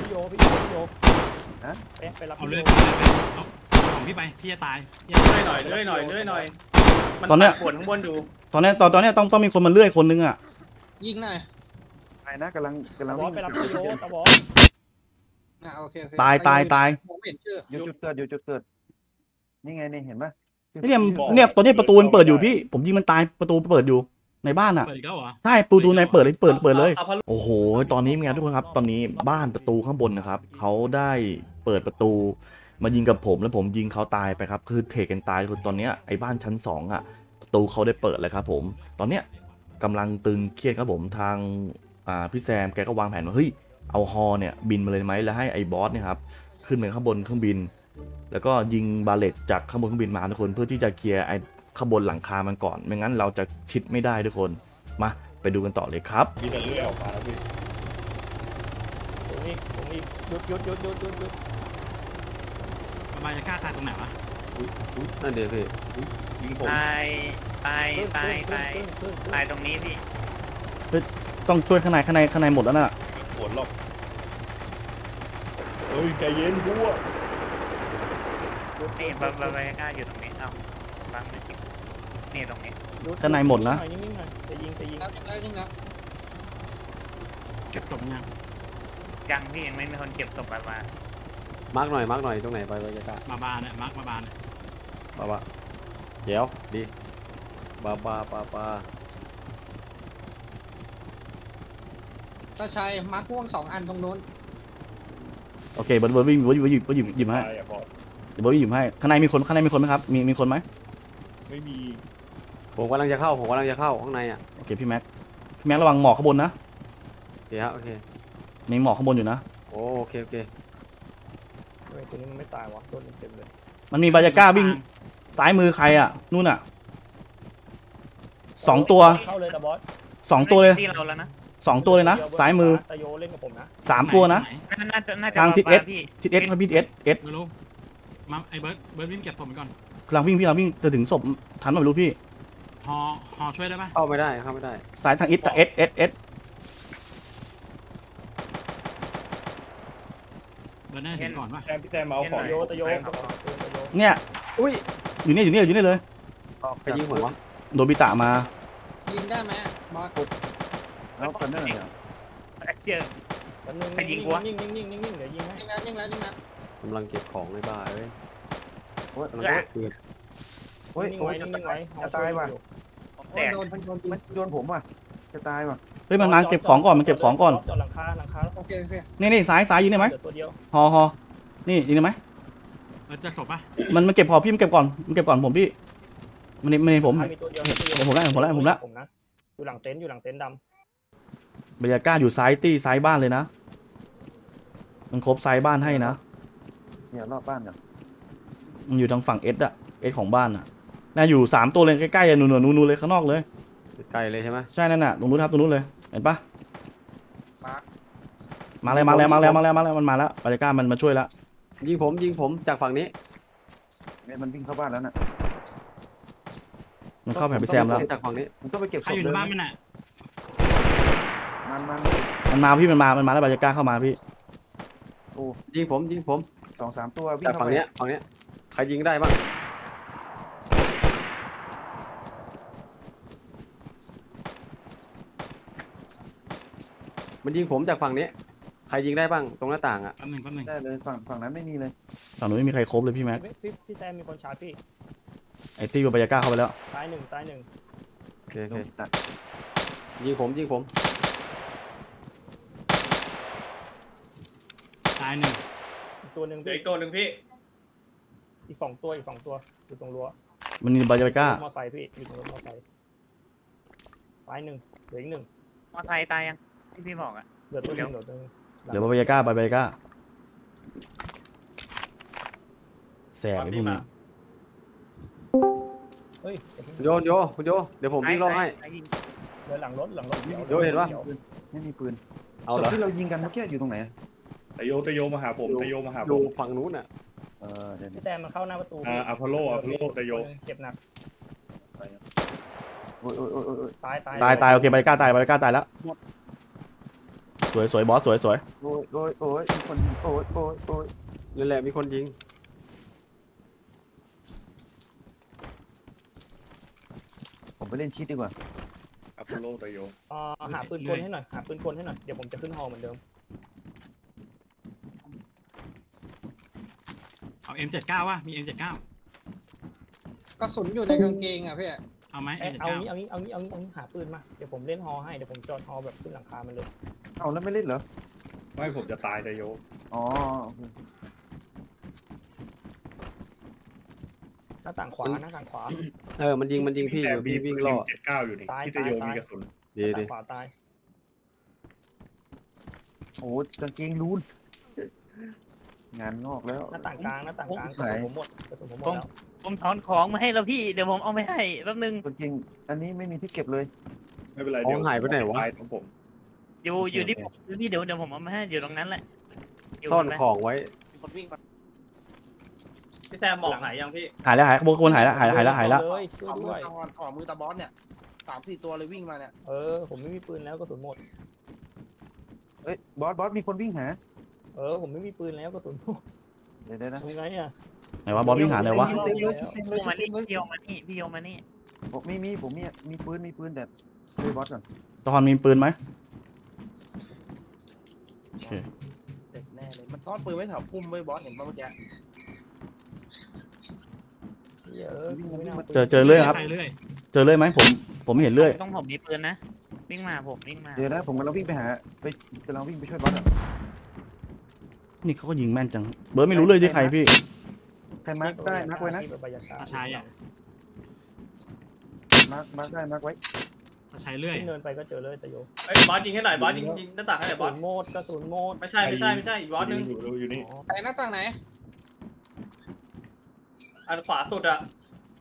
ี่โยพี่โยพี่โยฮะไปรับเอาเลื่อยไปเอาของพี่ไปพี่จะตายเลื่อยหน่อยเลื่อยหน่อยเลื่อยหน่อยตอนนี้ปวดข้างบนอยู่ตอนนี้ตอนตอนนี้ต้องต้องมีคนมาเลื่อยคนนึงอ่ะยิงหน่อยตายนะกำลังกำลังไปรับโยตะบอสนะโอเคตายตายตายผมเห็นชื่ออยู่จุดเกิดอยู่จุดเกิดนี่ไงนี่เห็นไหมเนี่ยเนี่ยตอนนี้ประตูมันเปิดอยู่พี่ผมยิงมันตายประตูเปิดอยู่ ในบ้านอ่ะใช่ประตูในเปิดเลยเปิดเปิดเลยโอ้โหตอนนี้เป็นไงทุกคนครับตอนนี้บ้านประตูข้างบนนะครับเขาได้เปิดประตูมายิงกับผมแล้วผมยิงเขาตายไปครับคือเทกันตายคนตอนนี้ไอ้บ้านชั้นสองอ่ะประตูเขาได้เปิดเลยครับผมตอนเนี้ยกำลังตึงเครียดครับผมทางอ่าพี่แซมแกก็วางแผนว่าเฮ้ยเอาฮอเนี่ยบินมาเลยไหมแล้วให้ไอ้บอสเนี่ยครับขึ้นไปข้างบนเครื่องบินแล้วก็ยิงบาเลตจากข้างบนเครื่องบินมาทุกคนเพื่อที่จะเคลียร์ไอ้ข้างบนหลังคามันก่อนไม่งั้นเราจะชิดไม่ได้ทุกคนมาไปดูกันต่อเลยครับมีแต่เลื่อยออกมาแล้วพี่ตรงนี้ตรงนี้ยุดยุดยุดยุดยุดยุดประมาณจะกล้าตายตรงไหนวะนั่นเดี๋ยวพี่ตายตายตายตายตายตรงนี้พี่ต้องช่วยข้างในข้างในข้างในหมดแล้วน่ะปวดหรอกเฮ้ยใจเย็นกูอ่ะนี่บาบาบาก้าอยู่ตรงนี้เอาบางนี่ตรงนี้ข้างในหมดแล้วจะยิงจะยิงแล้วจะได้ยังไงเก็บศพยังยังพี่ยังไม่มีคนเก็บศพบาบามาร์กหน่อยมาร์กหน่อยตรงไหนไปบาก้าบาบาเนี่ยมาร์กบาบาเนี่ยบาบาเดี๋ยวดีบาบาบาบาตาชัยมาร์กม่วงสองอันตรงนู้นโอเคบอลบอลวิ่งบอลหยิบหยิบให้เดี๋ยวบอลหยิบให้ข้างในมีคนข้างในมีคนไหมครับมีมีคนไหมไม่มีผมกำลังจะเข้าผมกำลังจะเข้าข้างในอ่ะโอเคพี่แม็กพี่แม็กระวังหมอกข้างบนนะโอเคครับโอเคมีหมอกข้างบนอยู่นะโอเคโอเคตัวนี้มันไม่ตายวะต้นเต็มเลยมันมีบาจาก้าวิ่งซ้ายมือใครอ่ะนู่นอ่ะสองตัวเข้าเลยนะบอสสองตัวเลยสองตัวเลยนะซ้ายมือสามตัวนะทางทิศเอสทิศเอสครับพี่เอสเอสมาไอเบิร์ดเบิร์ดวิ่งเก็บศพไปก่อนกำลังวิ่งพี่เราวิ่งจะถึงศพทันหรือไม่รู้พี่ฮอฮอช่วยได้ไหมเข้าไม่ได้เข้าไม่ได้สายทางเอสแต่เอสเอสเอสเบิร์ดแน่เห็นก่อนป่ะพี่แซมเอาของเนี่ยอุ้ยอยู่นี่อยู่นี่อยู่นี่เลยไปยิงหัวโดนบิตะมายิงได้ไหมบอสแล้วคนนั่นเนี่ยเจอใครยิงวะยิงยิงยิงยิงยิงเดี๋ยวยิงให้ยิงแล้วยิงแล้วยิงแล้วกำลังเก็บของในบ้านเลยโอ้ยอะไรเกิดโอ้ยโอ้ยจะตายว่ะโดนโดนโดนผมว่ะจะตายว่ะเฮ้ยมันมาเก็บของก่อนมันเก็บของก่อนจอดหลังคาหลังคาโอเคโอเคนี่นี่สายสายยิงได้ไหมฮอฮอนี่ยิงได้ไหมมันจะศพป่ะมันมันเก็บพอพี่มันเก็บก่อนมันเก็บก่อนผมพี่มันมันผมผมได้ผมได้ผมละอยู่หลังเต็นท์อยู่หลังเต็นท์ดำบรรยากาศอยู่ซ้ายตี้ซ้ายบ้านเลยนะมันครบซ้ายบ้านให้นะเนี่ยรอบบ้านเนี่ยมันอยู่ทางฝั่งเอสอะเอสของบ้านอะน่าอยู่สามตัวเลยใกล้ๆเลยหนูๆเลยข้างนอกเลยใกล้เลยใช่ไหมใช่นั่นน่ะตรงนู้นครับตรงนู้นเลยเห็นปะมาเลยมาแล้วมาแล้วมาแล้วมาแล้วมันมาแล้วบรรยากาศมันมาช่วยแล้วยิงผมยิงผมจากฝั่งนี้เนี่ยมันวิ่งเข้าบ้านแล้วน่ะมันเข้าแผงไปแซมแล้วจากฝั่งนี้ผมต้องไปเก็บใครอยู่ในบ้านมันน่ะมันมาพี่มันมามันมาแล้วบาจาก้าเข้ามาพี่โอ้ยิงผมยิงผมสองสามตัวพี่ฝั่งเนี้ยฝั่งเนี้ยใครยิงได้บ้างมันยิงผมจากฝั่งนี้ใครยิงได้บ้างตรงหน้าต่างอ่ะแป๊บหนึ่งแป๊บหนึ่งได้เลยฝั่งฝั่งนั้นไม่มีเลยฝั่งนู้นไม่มีใครครบเลยพี่แม็กพี่แซมมีคนชาร์จพี่ไอตี้กับบาจาก้าเข้าไปแล้วตายหนึ่งตายหนึ่งโอเคโอเคยิงผมยิงผมตายหนึ่งตัวหนึ่งอีกตัวหนึ่งพี่อีกสองตัวอีกสองตัวอยู่ตรงรั้วมันมีบาจาก้ามอไซค์พี่มีรถมอไซค์ตายหนึ่งเหลืออีกหนึ่งมอไซค์ตายยังที่พี่บอกอ่ะเดือดตัวเดียวเดี๋ยวบาจาก้าบาจาก้าแสบนี่มาเฮ้ยโยโยโยเดี๋ยวผมยิงรอบให้เดินหลังรถหลังรถโยเห็นปะไม่มีปืนเอาเหรอที่เรายิงกันเมื่อกี้อยู่ตรงไหนตะโยตะโยมาหาผมตะโยมาหาผมฝั่งนู้นน่ะพี่แซมมันเข้าหน้าประตูอ่าอพอลโลอพอลโลตะโยเจ็บหนักตายตายตายตายโอเคไปกล้าตายไปกล้าตายแล้วสวยสวยบอสสวยสวยโอ้ยโอ้ยโอ้ยมีคนโอ้ยโอ้ยโอ้ยนี่แหละมีคนยิงผมไปเล่นชิดดีกว่าอพอลโลตะโยอ่าหาปืนกลให้หน่อยหาปืนกลให้หน่อยเดี๋ยวผมจะขึ้นฮอเหมือนเดิมเอา เอ็ม เจ็ดสิบเก้า ว่ะมี เอ็ม เจ็ดสิบเก้า กระสุนอยู่ในกางเกงอ่ะพี่ เอาไหมเอางี้เอางี้เอางี้เอางี้หาปืนมาเดี๋ยวผมเล่นฮอให้เดี๋ยวผมจอดฮอแบบขึ้นหลังคามันเลยเอาแล้วไม่เล่นเหรอไม่ผมจะตายจะโยอ๋อหน้าต่างขวาหน้าต่างขวาเออมันยิงมันยิงพี่แต่บีวิ่งรอดเจ็ดเก้าอยู่นี่ที่จะโยมีกระสุนดีดีขวาตายโอ้กางเกงรูนงานงอกแล้วหน้าต่างกลางหน้าต่างกลางกระสุนผมหมดกระสุนผมหมดแล้วผมถอนของมาให้แล้วพี่เดี๋ยวผมเอาไปให้แป๊บนึงจริงอันนี้ไม่มีที่เก็บเลยไม่เป็นไรเดี๋ยวหายไปไหนวะของผมอยู่อยู่ที่ผมพี่เดี๋ยวเดี๋ยวผมเอามาให้อยู่ตรงนั้นแหละซ่อนของไว้คนวิ่งพี่แซมมองหายยังพี่หายแล้วหายขบวนขบวนหายแล้วหายแล้วหายแล้วหายแล้วออกมือตะบอสออกมือตะบอสเนี่ยสามสี่ตัวเลยวิ่งมาเนี่ยเออผมไม่มีปืนแล้วกระสุนหมดเอ้ยบอสบอสมีคนวิ่งหาเออผมไม่มีปืนแล้วกระสุนหมดเดี๋ยวนะยังไงอ่ะไหนวะบอสวิ่งหาเลยวะพี่มานี่พี่โยมานี่พี่โยมานี่ผมไม่มีผมมีมีปืนมีปืนแต่ดูบอสก่อนตอนมีปืนไหมเด็กแน่เลยมันซ่อนปืนไว้แถวพุ่มไว้บอสเห็นป่ะเมื่อกี้เจอเจอเรื่อยครับเจอเรื่อยไหมผมผมไม่เห็นเรื่อยต้องผมมีปืนนะวิ่งมาผมวิ่งมาเดี๋ยวนะผมกำลังวิ่งไปหาไปกำลังวิ่งไปช่วยบอสอ่ะนี่เขาก็ยิงแม่นจังเบิร์ดไม่รู้เลยที่ใครพี่ใครมาร์กได้มาร์กไว้นะอาชัยอ่ะมาร์กมาร์กได้มาร์กไว้อาชัยเรื่อยเดินไปก็เจอเลยตะโยไอ้บอสยิงให้หน่อยบอสยิงยิงหน้าต่างให้หน่อยบอสโมดกระสุนโมดไม่ใช่ไม่ใช่ไม่ใช่อีกบอสนึงอยู่นี่ไปหน้าต่างไหนอันขวาสุดอ่ะ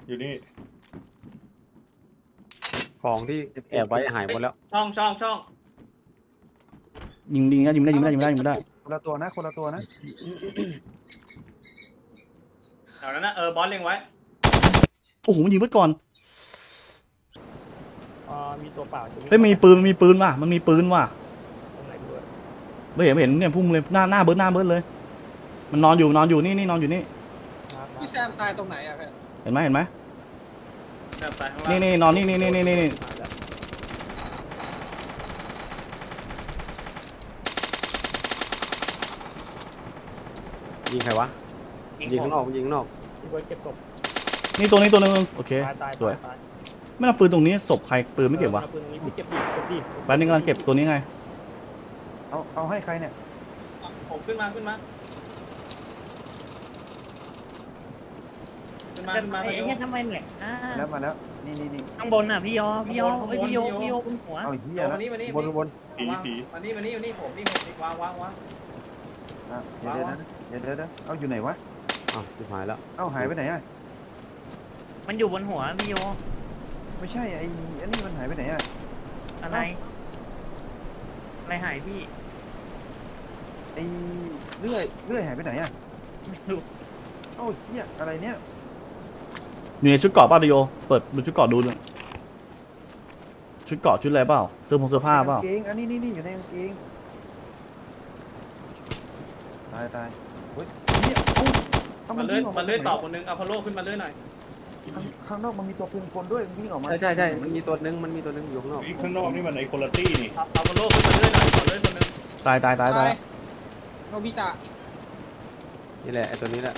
อยู่นี่ของที่แอบไว้หายหมดแล้วช่องช่องช่องยิงยิงนะยิงได้ยิงได้ยิงได้ยิงได้คนละตัวนะคนละตัวนะแถวนั้นนะเออบอสเล็งไว้โอ้โหมันยิงเพื่อก่อนอ่ามีตัวเปล่าเฮ้ยมีปืนมีปืนว่ะมันมีปืนว่ะไม่เห็นไม่เห็นเนี่ยพุ่งเลยหน้าหน้าเบิร์ดหน้าเบิร์ดเลยมันนอนอยู่นอนอยู่นี่นี่นอนอยู่นี่พี่แซมตายตรงไหนอะเพื่อนเห็นไหมเห็นไหมนี่นี่นอนนี่นี่นี่นี่นี่ยิงใครวะยิงข้างนอกยิงข้างนอกนี่ตัวนี้ตัวนึงโอเคสวยไม่เอาปืนตรงนี้ศพใครปืนไม่เก็บวะแป๊บนึงกำลังเก็บตัวนี้ไงเอาเอาให้ใครเนี่ยผมขึ้นมาขึ้นมามาแล้วทำไมเนี่ยแล้วมาแล้วนี่นี่นี่ข้างบนน่ะพี่ยอพี่ยอพี่ยอพี่ยอบนหัวเอาเหี้ยแล้วบนบนผีผีวันนี้วันนี้วันนี้ผมนี่ผมวางวางวางเดี๋ยวเดี๋ยวนะเดี๋ยวเดี๋ยวนะเอาอยู่ไหนวะอ้าวหายแล้วเอ้าหายไปไหนอ่ะมันอยู่บนหัวพี่ยอไม่ใช่ไอ้อันนี้มันหายไปไหนอ่ะอะไรอะไรหายพี่ไอ้เรื่อยเรื่อยหายไปไหนอ่ะไม่รู้เอ้าเหี้ยอะไรเนี่ยอยู่ในชุดเกาะป่ะดิโอเปิดดูชุดเกาะดูหน่อยชุดเกาะชุดอะไรเปล่าเสื้อผงเสื้อผ้าเปล่าเกงอันนี้นี่อยู่ในเกงตายตายเฮ้ยมันเลื่อนมันเลื่อนต่อคนนึงเอาพะโล่ขึ้นมาเลื่อนหน่อยข้างนอกมันมีตัวปืนกลด้วยมันวิ่งออกมาใช่ใช่ใช่มันมีตัวนึงมันมีตัวนึงอยู่ข้างนอกข้างนอกนี่มันไอคอลตี้นี่เอาพะโล่ขึ้นมาเลื่อนหน่อยเอาเลื่อนตัวนึงตายตายตายตายโนบิตะนี่แหละไอตัวนี้แหละ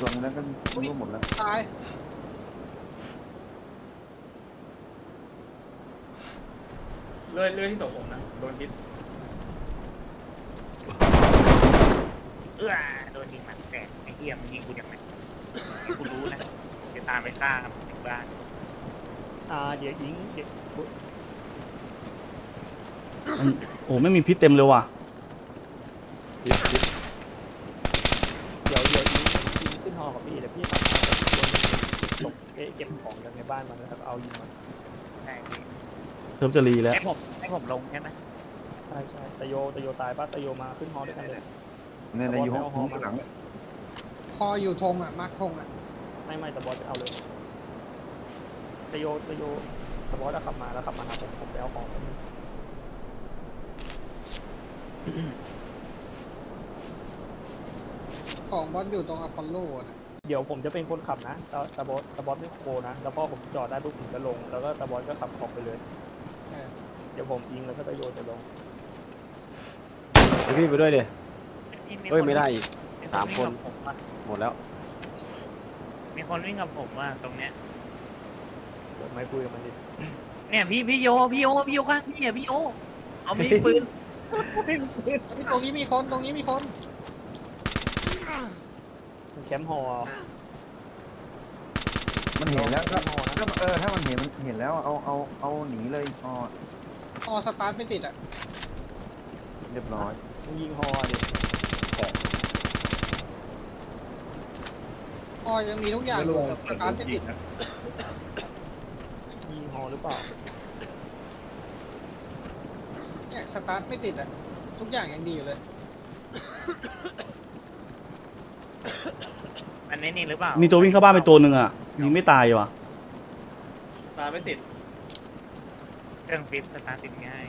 ส่วนนั้นก็รู้หมดแล้วตายเลื่อยเลื่อยที่ตกผมนะโดนทิศเอื้อโดนทิศมันแตกไอ้เหี้ยมันยิงกูอย่างไรกูรู้นะจะตามไปฆ่าครับถึงบ้านอ่าเดี๋ยวยิงเดี๋ยวโอ้ไม่มีพิษเต็มเลยว่ะพี่แต่พี่ตกเก็บของจากในบ้านมันแล้วเอายิงมันเริ่มจะรีแล้วให้ผมให้ผมลงใช่ไหมใช่ใช่ตะโยตะโยตายป้าตะโยมาขึ้นฮอด้วยกันเลยเนี่ยตะโยฮอมาหลังคออยู่ธงอ่ะมากธงอ่ะไม่ไม่ตะบอสจะเอาเลยตะโยตะโยตะบอสจะขับมาแล้วขับมาครับผมผมไปเอาของของบอสอยู่ตรงอพอลโลนะเดี๋ยวผมจะเป็นคนขับนะตาบอสตาบอสไม่โคนะแล้วพอผมจอดได้ปุ๊บผมจะลงแล้วก็ตาบอสก็ขับออกไปเลยเดี๋ยวผมยิงแล้วก็จะโยนจะลงไอพี่ไปด้วยเดี๋ยวเฮ้ยไม่ได้อีกสามคนหมดแล้ว มีคนวิ่งกับผมว่าตรงเนี้ยผมไม่คุยกับมันดิเนี่ยพี่พี่โยพี่โยพี่โยข้างพี่อ่ะพี่โยเอามีปืนตรงนี้มีคนตรงนี้มีคนแคมป์หอมันเห็นแล้วก็เออถ้ามันเห็นมันเห็นแล้วเอาเอาเอาหนีเลยอ๋ออ๋อสตาร์ทไม่ติดอ่ะเรียบร้อยยิงหอดิอ๋อยังมีทุกอย่างอยู่สตาร์ทไม่ติดยิงหอหรือเปล่าเนี่ยสตาร์ทไม่ติดอ่ะทุกอย่างยังดีอยู่เลยอันนี้นี่หรือเปล่ามีตัววิ่งเข้าบ้านไปตัวหนึ่งอ่ะยิงไม่ตายว่ะตาไม่ติดเครื่องฟิปสตาร์ติดง่าย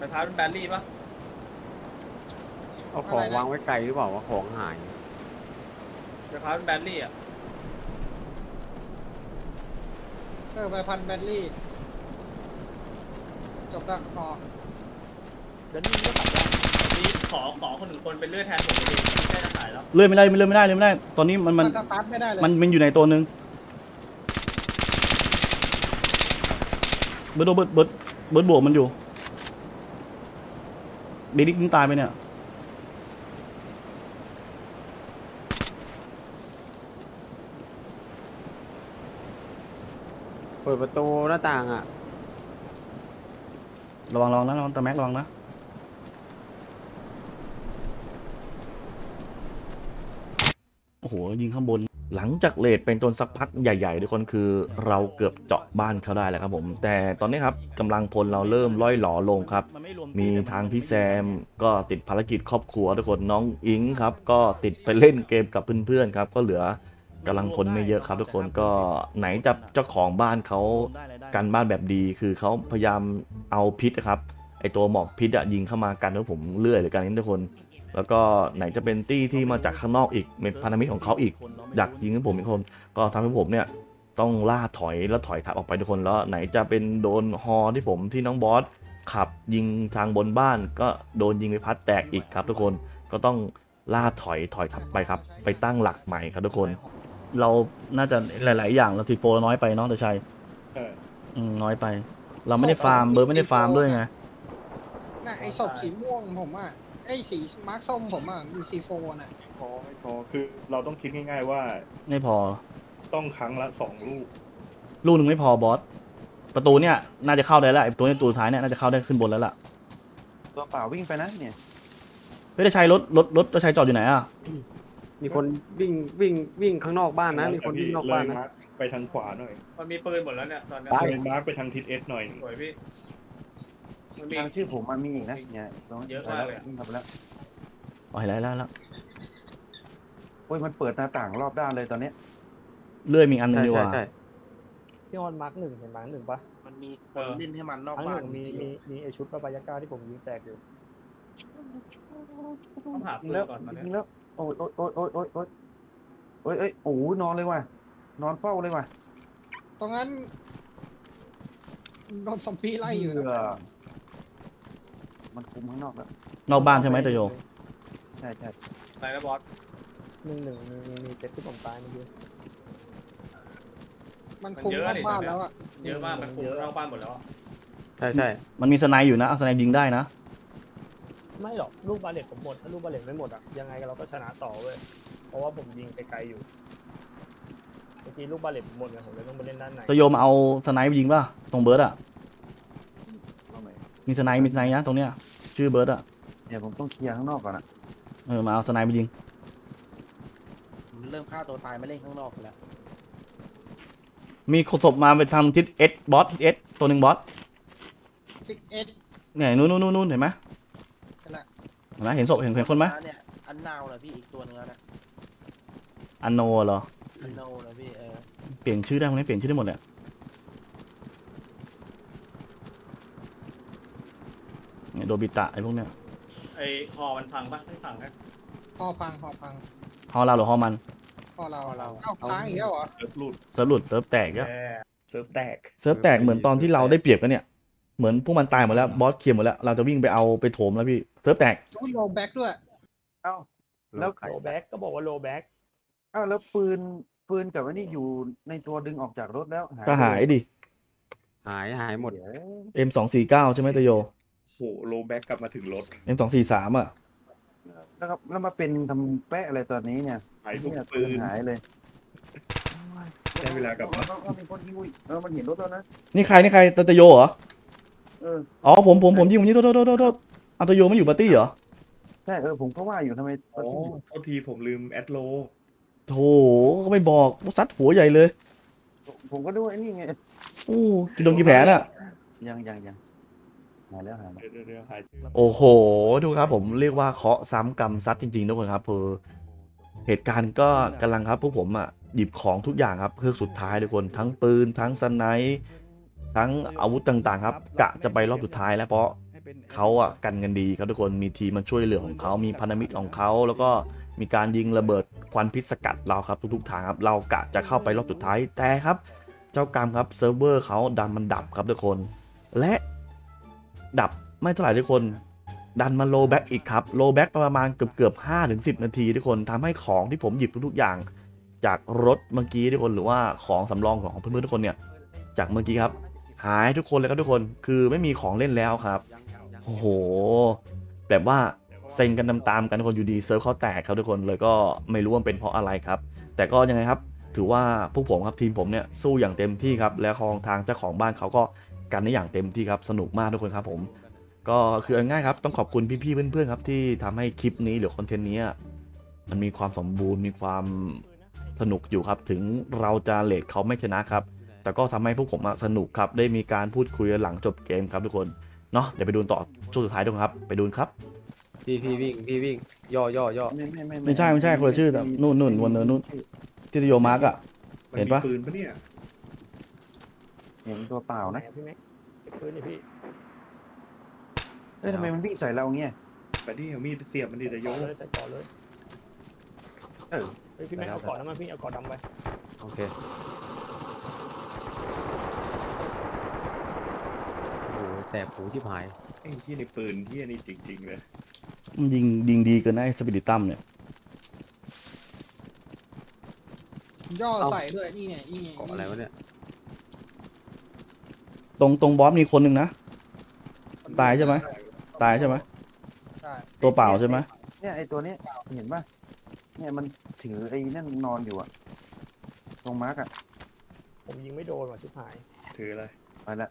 สตาร์เป็นแบตรี่ปะเอาของวางไว้ไกลหรือเปล่าว่าของหายสตาร์เป็นแบตรี่อ่ะเออไปพันแบตรี่จบละขอเดี๋ยวนี้เลือดขาดนี้ขอขอคนหนึ่งคนเป็นเลือดแทนผมเลยได้จะขายแล้วเลื่อนไม่ได้เลื่อนไม่ได้เลื่อนไม่ได้ตอนนี้มันมันมันมันอยู่ในตัวนึงเบิร์ดเบิร์ดเบิร์ดเบิร์ดบวกมันอยู่เบดิกมึงตายไปเนี่ยเปิดประตูหน้าต่างอ่ะระวังระวังนะระวังตะแม็กระวังนะโอ้โหยิงข้างบนหลังจากเลดเป็นต้นสักพักใหญ่ๆทุกคนคือเราเกือบเจาะบ้านเขาได้แล้วครับผมแต่ตอนนี้ครับกำลังพลเราเริ่มล่อยหล่อลงครับมีทางพี่แซมก็ติดภารกิจครอบครัวทุกคนน้องอิงครับก็ติดไปเล่นเกมกับเพื่อนๆครับก็เหลือกำลังพลไม่เยอะครับทุกคนก็ไหนจะเจ้าของบ้านเขากันบ้านแบบดีคือเขาพยายามเอาพิษครับไอตัวหมอกพิษยิงเข้ามากันแล้วผมเลื่อยเลยกันนี้ทุกคนแล้วก็ไหนจะเป็นตี้ที่มาจากข้างนอกอีกเป็นพันธมิตรของเขาอีกอยากยิงผมอีกคนก็ทำให้ผมเนี่ยต้องล่าถอยแล้วถอยทับออกไปทุกคนแล้วไหนจะเป็นโดนฮอที่ผมที่น้องบอสขับยิงทางบนบ้านก็โดนยิงไปพัดแตกอีกครับทุกคนก็ต้องล่าถอยถอยทับไปครับไปตั้งหลักใหม่ครับทุกคนเราน่าจะหลายๆอย่างเราทีโฟน้อยไปเนาะแต่ชัยน้อยไปเราไม่ได้ฟาร์มเบอร์ไม่ได้ฟาร์มด้วยไงไอศพสีม่วงผมอ่ะไอ้สีมาร์คส้มผมอ่ะมีซีโฟน่ะไม่พอไม่พอคือเราต้องคิดง่ายๆว่าไม่พอต้องครั้งละสองลูกลูกหนึ่งไม่พอบอสประตูเนี่ยน่าจะเข้าได้แล้วตัวนี้ตัวท้ายเนี่ยน่าจะเข้าได้ขึ้นบนแล้วล่ะตัวเปล่าวิ่งไปนะเนี่ยไม่ได้ใช้รถรถรถจะใช้จอดอยู่ไหนอ่ะมีคนวิ่งวิ่งวิ่งข้างนอกบ้านนะมีคนวิ่งนอกบ้านนะไปทางขวาหน่อยมันมีปืนหมดแล้วเนี่ยตอนนี้เลยมาร์คไปทางทิศเอสหน่อยสวยพี่ทางชื่อผมมันมีอีกนะเนี่ยเยอะมากเลยทำแล้วโอ้ยแล้วแล้วโอ้ยมันเปิดหน้าต่างรอบด้านเลยตอนนี้เลื่อยมีอันนึงดีกว่าพี่ออนมาร์กหนึ่งเห็นมาร์กหนึ่งปะมันมีคนเล่นให้มันนอกบ้านมีมีมีไอชุดปะปายก้าที่ผมยิงแตกอยู่ต้องหาปืนก่อนมาแล้วโอ้ยโอ้ยโอ้ยโอ้ยโอ้ยโอ้ยโอ้ยโอ้ยนอนเลยว่ะนอนเฝ้าเลยว่ะตรงนั้นโดนซอมบี้ไล่อยู่มันคุมข้างนอกแล้วนอกบ้านใช่ไหมตะโยใช่ใช่ไปแล้วบอสหนึ่งหนึ่งมีเจ็บที่ผมตายเมื่อกี้มันคุมนอกบ้านแล้วอ่ะเยอะมากมันคุมนอกบ้านหมดแล้วใช่ใช่มันมีสไนอยู่นะเอาสไนยิงได้นะไม่หรอกลูกบาเลตผมหมดถ้าลูกบาเลตไม่หมดอ่ะยังไงเราก็ชนะต่อเว้ยเพราะว่าผมยิงไกลๆอยู่เมื่อกี้ลูกบาเลตหมดไงผมเลยต้องไปเล่นด้านในตะโยมาเอาสไนยิงป่ะตรงเบิร์ดอ่ะมีสไนมีสไนนะตรงเนี้ยชื่อเบิร์ดอ่ะเดี๋ยวผมต้องเคลียร์ข้างนอกก่อนอ่ะเออมาเอาสไนไปยิงเริ่มฆ่าตัวตายไม่เล่นข้างนอกแล้วมีขศพมาไปทำทิศเอสบอสทิศเอสตัวหนึ่งบอสทิศเอสเนี่ยนู้นนู้นนู้นเห็นไหมเห็นละเห็นไหมเห็นศพเห็นเห็นคนไหมเนี่ยอันนาวเหรอพี่อีกตัวนึงแล้วนะอันโนเหรออันโนเหรอพี่เออเปลี่ยนชื่อได้ไหมเปลี่ยนชื่อได้หมดเลยโดบิตะไอพวกเนี้ยไอหอมันพังปะไม่พังนะหอพังหอพังหอเราหรือหอมันหอเราเราเอ้าค้างอีกแล้วเหรอเซิร์ฟหลุดเซิร์ฟหลุดเซิร์ฟแตกแล้วเซิร์ฟแตกเซิร์ฟแตกเหมือนตอนที่เราได้เปรียบกันเนี่ยเหมือนพวกมันตายหมดแล้วบอสเคลียร์หมดแล้วเราจะวิ่งไปเอาไปโถมแล้วพี่เซิร์ฟแตกโลแบ็กด้วยเอ้าแล้วโลแบ็กก็บอกว่าโลแบ็กเอ้าแล้วปืน ปืนกับว่านี่อยู่ในตัวดึงออกจากรถแล้วก็หายดิหายหายหมด เอ็ม สอง สี่ เก้า ใช่ไหมตโยโหโลแบ็กกลับมาถึงรถ เอ็ม สอง สี่ สาม อ่ะแล้วครับแล้วมาเป็นทำแปะอะไรตอนนี้เนี่ยหายทุกปืนหายเลยใช้เวลากับก็มีคนยิงอุ้ยเออมันเห็นรถแล้วนะนี่ใครนี่ใครตโยเหรออ๋อผมผมผมยิงวันนี้โทษโทษโทษอัตโยไม่อยู่ปาร์ตี้เหรอใช่เออผมก็ว่าอยู่ทำไมโอ้โทษทีผมลืมแอดโลโถก็ไม่บอกซัดหัวใหญ่เลยผมก็ด้วยนี่ไงโอ้จุดโดนกี่แผลน่ะยังยังยังหายแล้วหายแล้วโอ้โหดูครับผมเรียกว่าเคาะซ้ำกรรมซัดจริงๆทุกคนครับเพอเหตุการณ์ก็กำลังครับพวกผมอ่ะหยิบของทุกอย่างครับเพื่อสุดท้ายทุกคนทั้งปืนทั้งสไนป์ทั้งอาวุธต่างๆครับกะจะไปรอบสุดท้ายแล้วเพราะเขาอ่ะกันกันดีครับทุกคนมีทีมมันช่วยเหลือของเขามีพันธมิตรของเขาแล้วก็มีการยิงระเบิดควันพิษสกัดเราครับทุกๆทางครับเรากะจะเข้าไปรอบสุดท้ายแต่ครับเจ้ากรรมครับเซิร์ฟเวอร์เขาดันมันดับครับทุกคนและดับไม่เท่าไหร่ทุกคนดันมาโลแบ็กอีกครับโลแบ็กประมาณเกือบเกือบห้าถึงสิบนาทีทุกคนทำให้ของที่ผมหยิบทุกๆอย่างจากรถเมื่อกี้ทุกคนหรือว่าของสำรองของเพื่อนๆทุกคนเนี่ยจากเมื่อกี้ครับหายทุกคนเลยครับทุกคนคือไม่มีของเล่นแล้วครับโอ้โหแบบว่าเซ็งกันตามๆกันทุกคนอยู่ดีเซิร์ฟเขาแตกครับทุกคนเลยก็ไม่รู้ว่าเป็นเพราะอะไรครับแต่ก็ยังไงครับถือว่าพวกผมครับทีมผมเนี่ยสู้อย่างเต็มที่ครับและคองทางเจ้าของบ้านเขาก็กันได้อย่างเต็มที่ครับสนุกมากทุกคนครับผมก็คือง่ายครับต้องขอบคุณพี่ๆเพื่อนๆครับที่ทำให้คลิปนี้หรือคอนเทนต์นี้มันมีความสมบูรณ์มีความสนุกอยู่ครับถึงเราจะเลทเขาไม่ชนะครับแต่ก็ทำให้พวกผมสนุกครับได้มีการพูดคุยหลังจบเกมครับทุกคนเนาะเดี๋ยวไปดูต่อช่วงสุดท้ายด้วยครับไปดูครับพี่พี่วิ่งพี่วิ่งย่อย่อย่อไม่ไม่ไม่ใช่ไม่ใช่คนละชื่อแต่นู่นนู่นวนเนินนู่นที่โยมาร์กอ่ะเห็นปะปืนปะเนี่ยเห็นตัวเปล่านะปืนนี่พี่เฮ้ยทำไมมันวิ่งใส่เราเงี้ยไปดิเอามีดเสียบมันดิจะโยนเลยใส่ก่อนเลยเออพี่แม่เอาก่อนนะพี่เอาก่อนดำไปโอเคแสบหูที่หายไอ้ที่ในปืนที่นี่จริงๆเลยมันยิงยิงดีเกินไอ้สปิริตัมเนี่ยย่อใส่ด้วยนี่เนี่ยนี่เกาะอะไรวะเนี่ยตรงตรงบอสมีคนหนึ่งนะตายใช่ไหมตายใช่ไหมตัวเปล่าใช่ไหมเนี่ยไอ้ตัวนี้เห็นป่ะเนี่ยมันถือไอ้นั่นนอนอยู่อะตรงมาร์กอะผมยิงไม่โดนว่ะชิบหายถืออะไรไปละ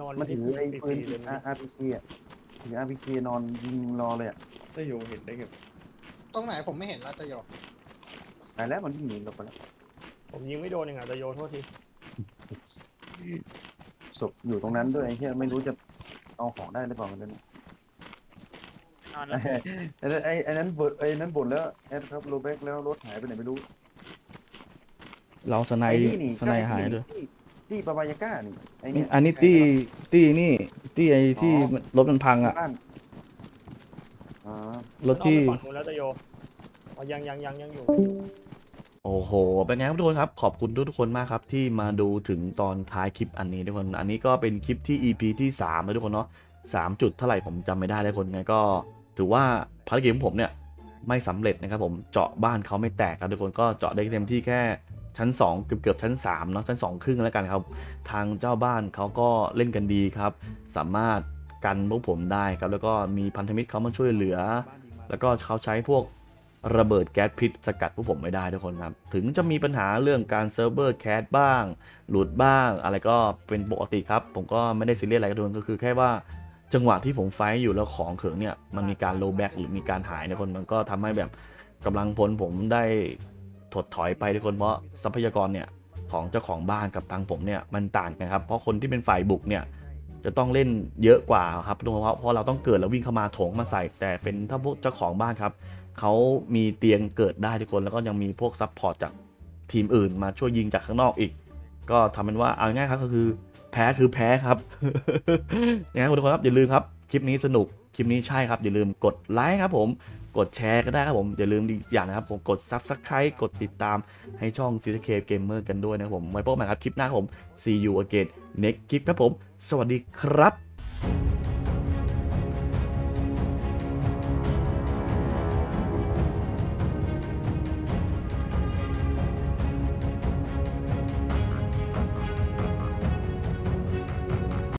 นอนมันถือไอ้ปืนอาร์พีซีอ่ะถืออาร์พีซีนอนยิงรอเลยอ่ะตะโยเห็นได้ไงตรงไหนผมไม่เห็นแล้วตะโยตายแล้วมันหนีหลบไปแล้วผมยิงไม่โดนเองอ่ะตะโยโทษทีศพอยู่ตรงนั้นด้วยไอ้เหี้ยไม่รู้จะเอาของได้หรือเปล่ามันเนี่ยไอ้ไอ้นั้นบดไอ้นั้นบดแล้วแอดครับโลแบ็กแล้วรถหายไปไหนไม่รู้เราสไนด์สไนด์หายด้วยตี้ปาบายาก้านี่ไอ้นี่อันนี้ตี้ตี้นี่ตี้ไอ้ที่รถมันพังอ่ะรถที่ยังยังยังยังอยู่โอ้โหเป็นไงครับทุกคนครับขอบคุณทุกทุกคนมากครับที่มาดูถึงตอนท้ายคลิปอันนี้ทุกคนอันนี้ก็เป็นคลิปที่ อี พี ที่สามแล้วทุกคนเนาะสามจุดเท่าไหร่ผมจำไม่ได้เลยคนไงก็ถือว่าภารกิจของผมเนี่ยไม่สำเร็จนะครับผมเจาะบ้านเขาไม่แตกครับทุกคนก็เจาะได้เต็มที่แค่ชั้นสองเกือบเกือบชั้นสามเนาะชั้นสองครึ่งแล้วกันครับทางเจ้าบ้านเขาก็เล่นกันดีครับสามารถกันพวกผมได้ครับแล้วก็มีพันธมิตรเขามาช่วยเหลือแล้วก็เขาใช้พวกระเบิดแก๊สพิษสกัดพวกผมไม่ได้ทุกคนครับถึงจะมีปัญหาเรื่องการเซิร์ฟเวอร์แคสบ้างหลุดบ้างอะไรก็เป็นปกติครับผมก็ไม่ได้ซีเรียสอะไรกันทุกคนก็คือแค่ว่าจังหวะที่ผมไฟท์อยู่แล้วของเขิงเนี่ยมันมีการโลแบ็กหรือมีการหายนะคนมันก็ทำให้แบบกำลังพลผมได้ถดถอยไปทุกคนเพราะทรัพยากรเนี่ยของเจ้าของบ้านกับทางผมเนี่ยมันต่างกันครับเพราะคนที่เป็นฝ่ายบุกเนี่ยจะต้องเล่นเยอะกว่าครับเพราะเพราะเราต้องเกิดแล้ววิ่งเข้ามาโถงมาใส่แต่เป็นถ้าพวกเจ้าของบ้านครับเขามีเตียงเกิดได้ทุกคนแล้วก็ยังมีพวกซัพพอร์ตจากทีมอื่นมาช่วยยิงจากข้างนอกอีกก็ทำเป็นว่าเอาง่ายครับก็คือแพ้คือแพ้ครับอย่างนั้นทุกคนครับอย่าลืมครับคลิปนี้สนุกคลิปนี้ใช่ครับอย่าลืมกดไลค์ครับผมกดแชร์ก็ได้ครับผมอย่าลืมอีกอย่างนะครับผมกด ซับสไครบ์ กดติดตามให้ช่อง ซี เจ เค Gamer กันด้วยนะครับผมไว้พบกันครับคลิปหน้าครับผม ซี ยู again next คลิปครับผมสวัสดีครับ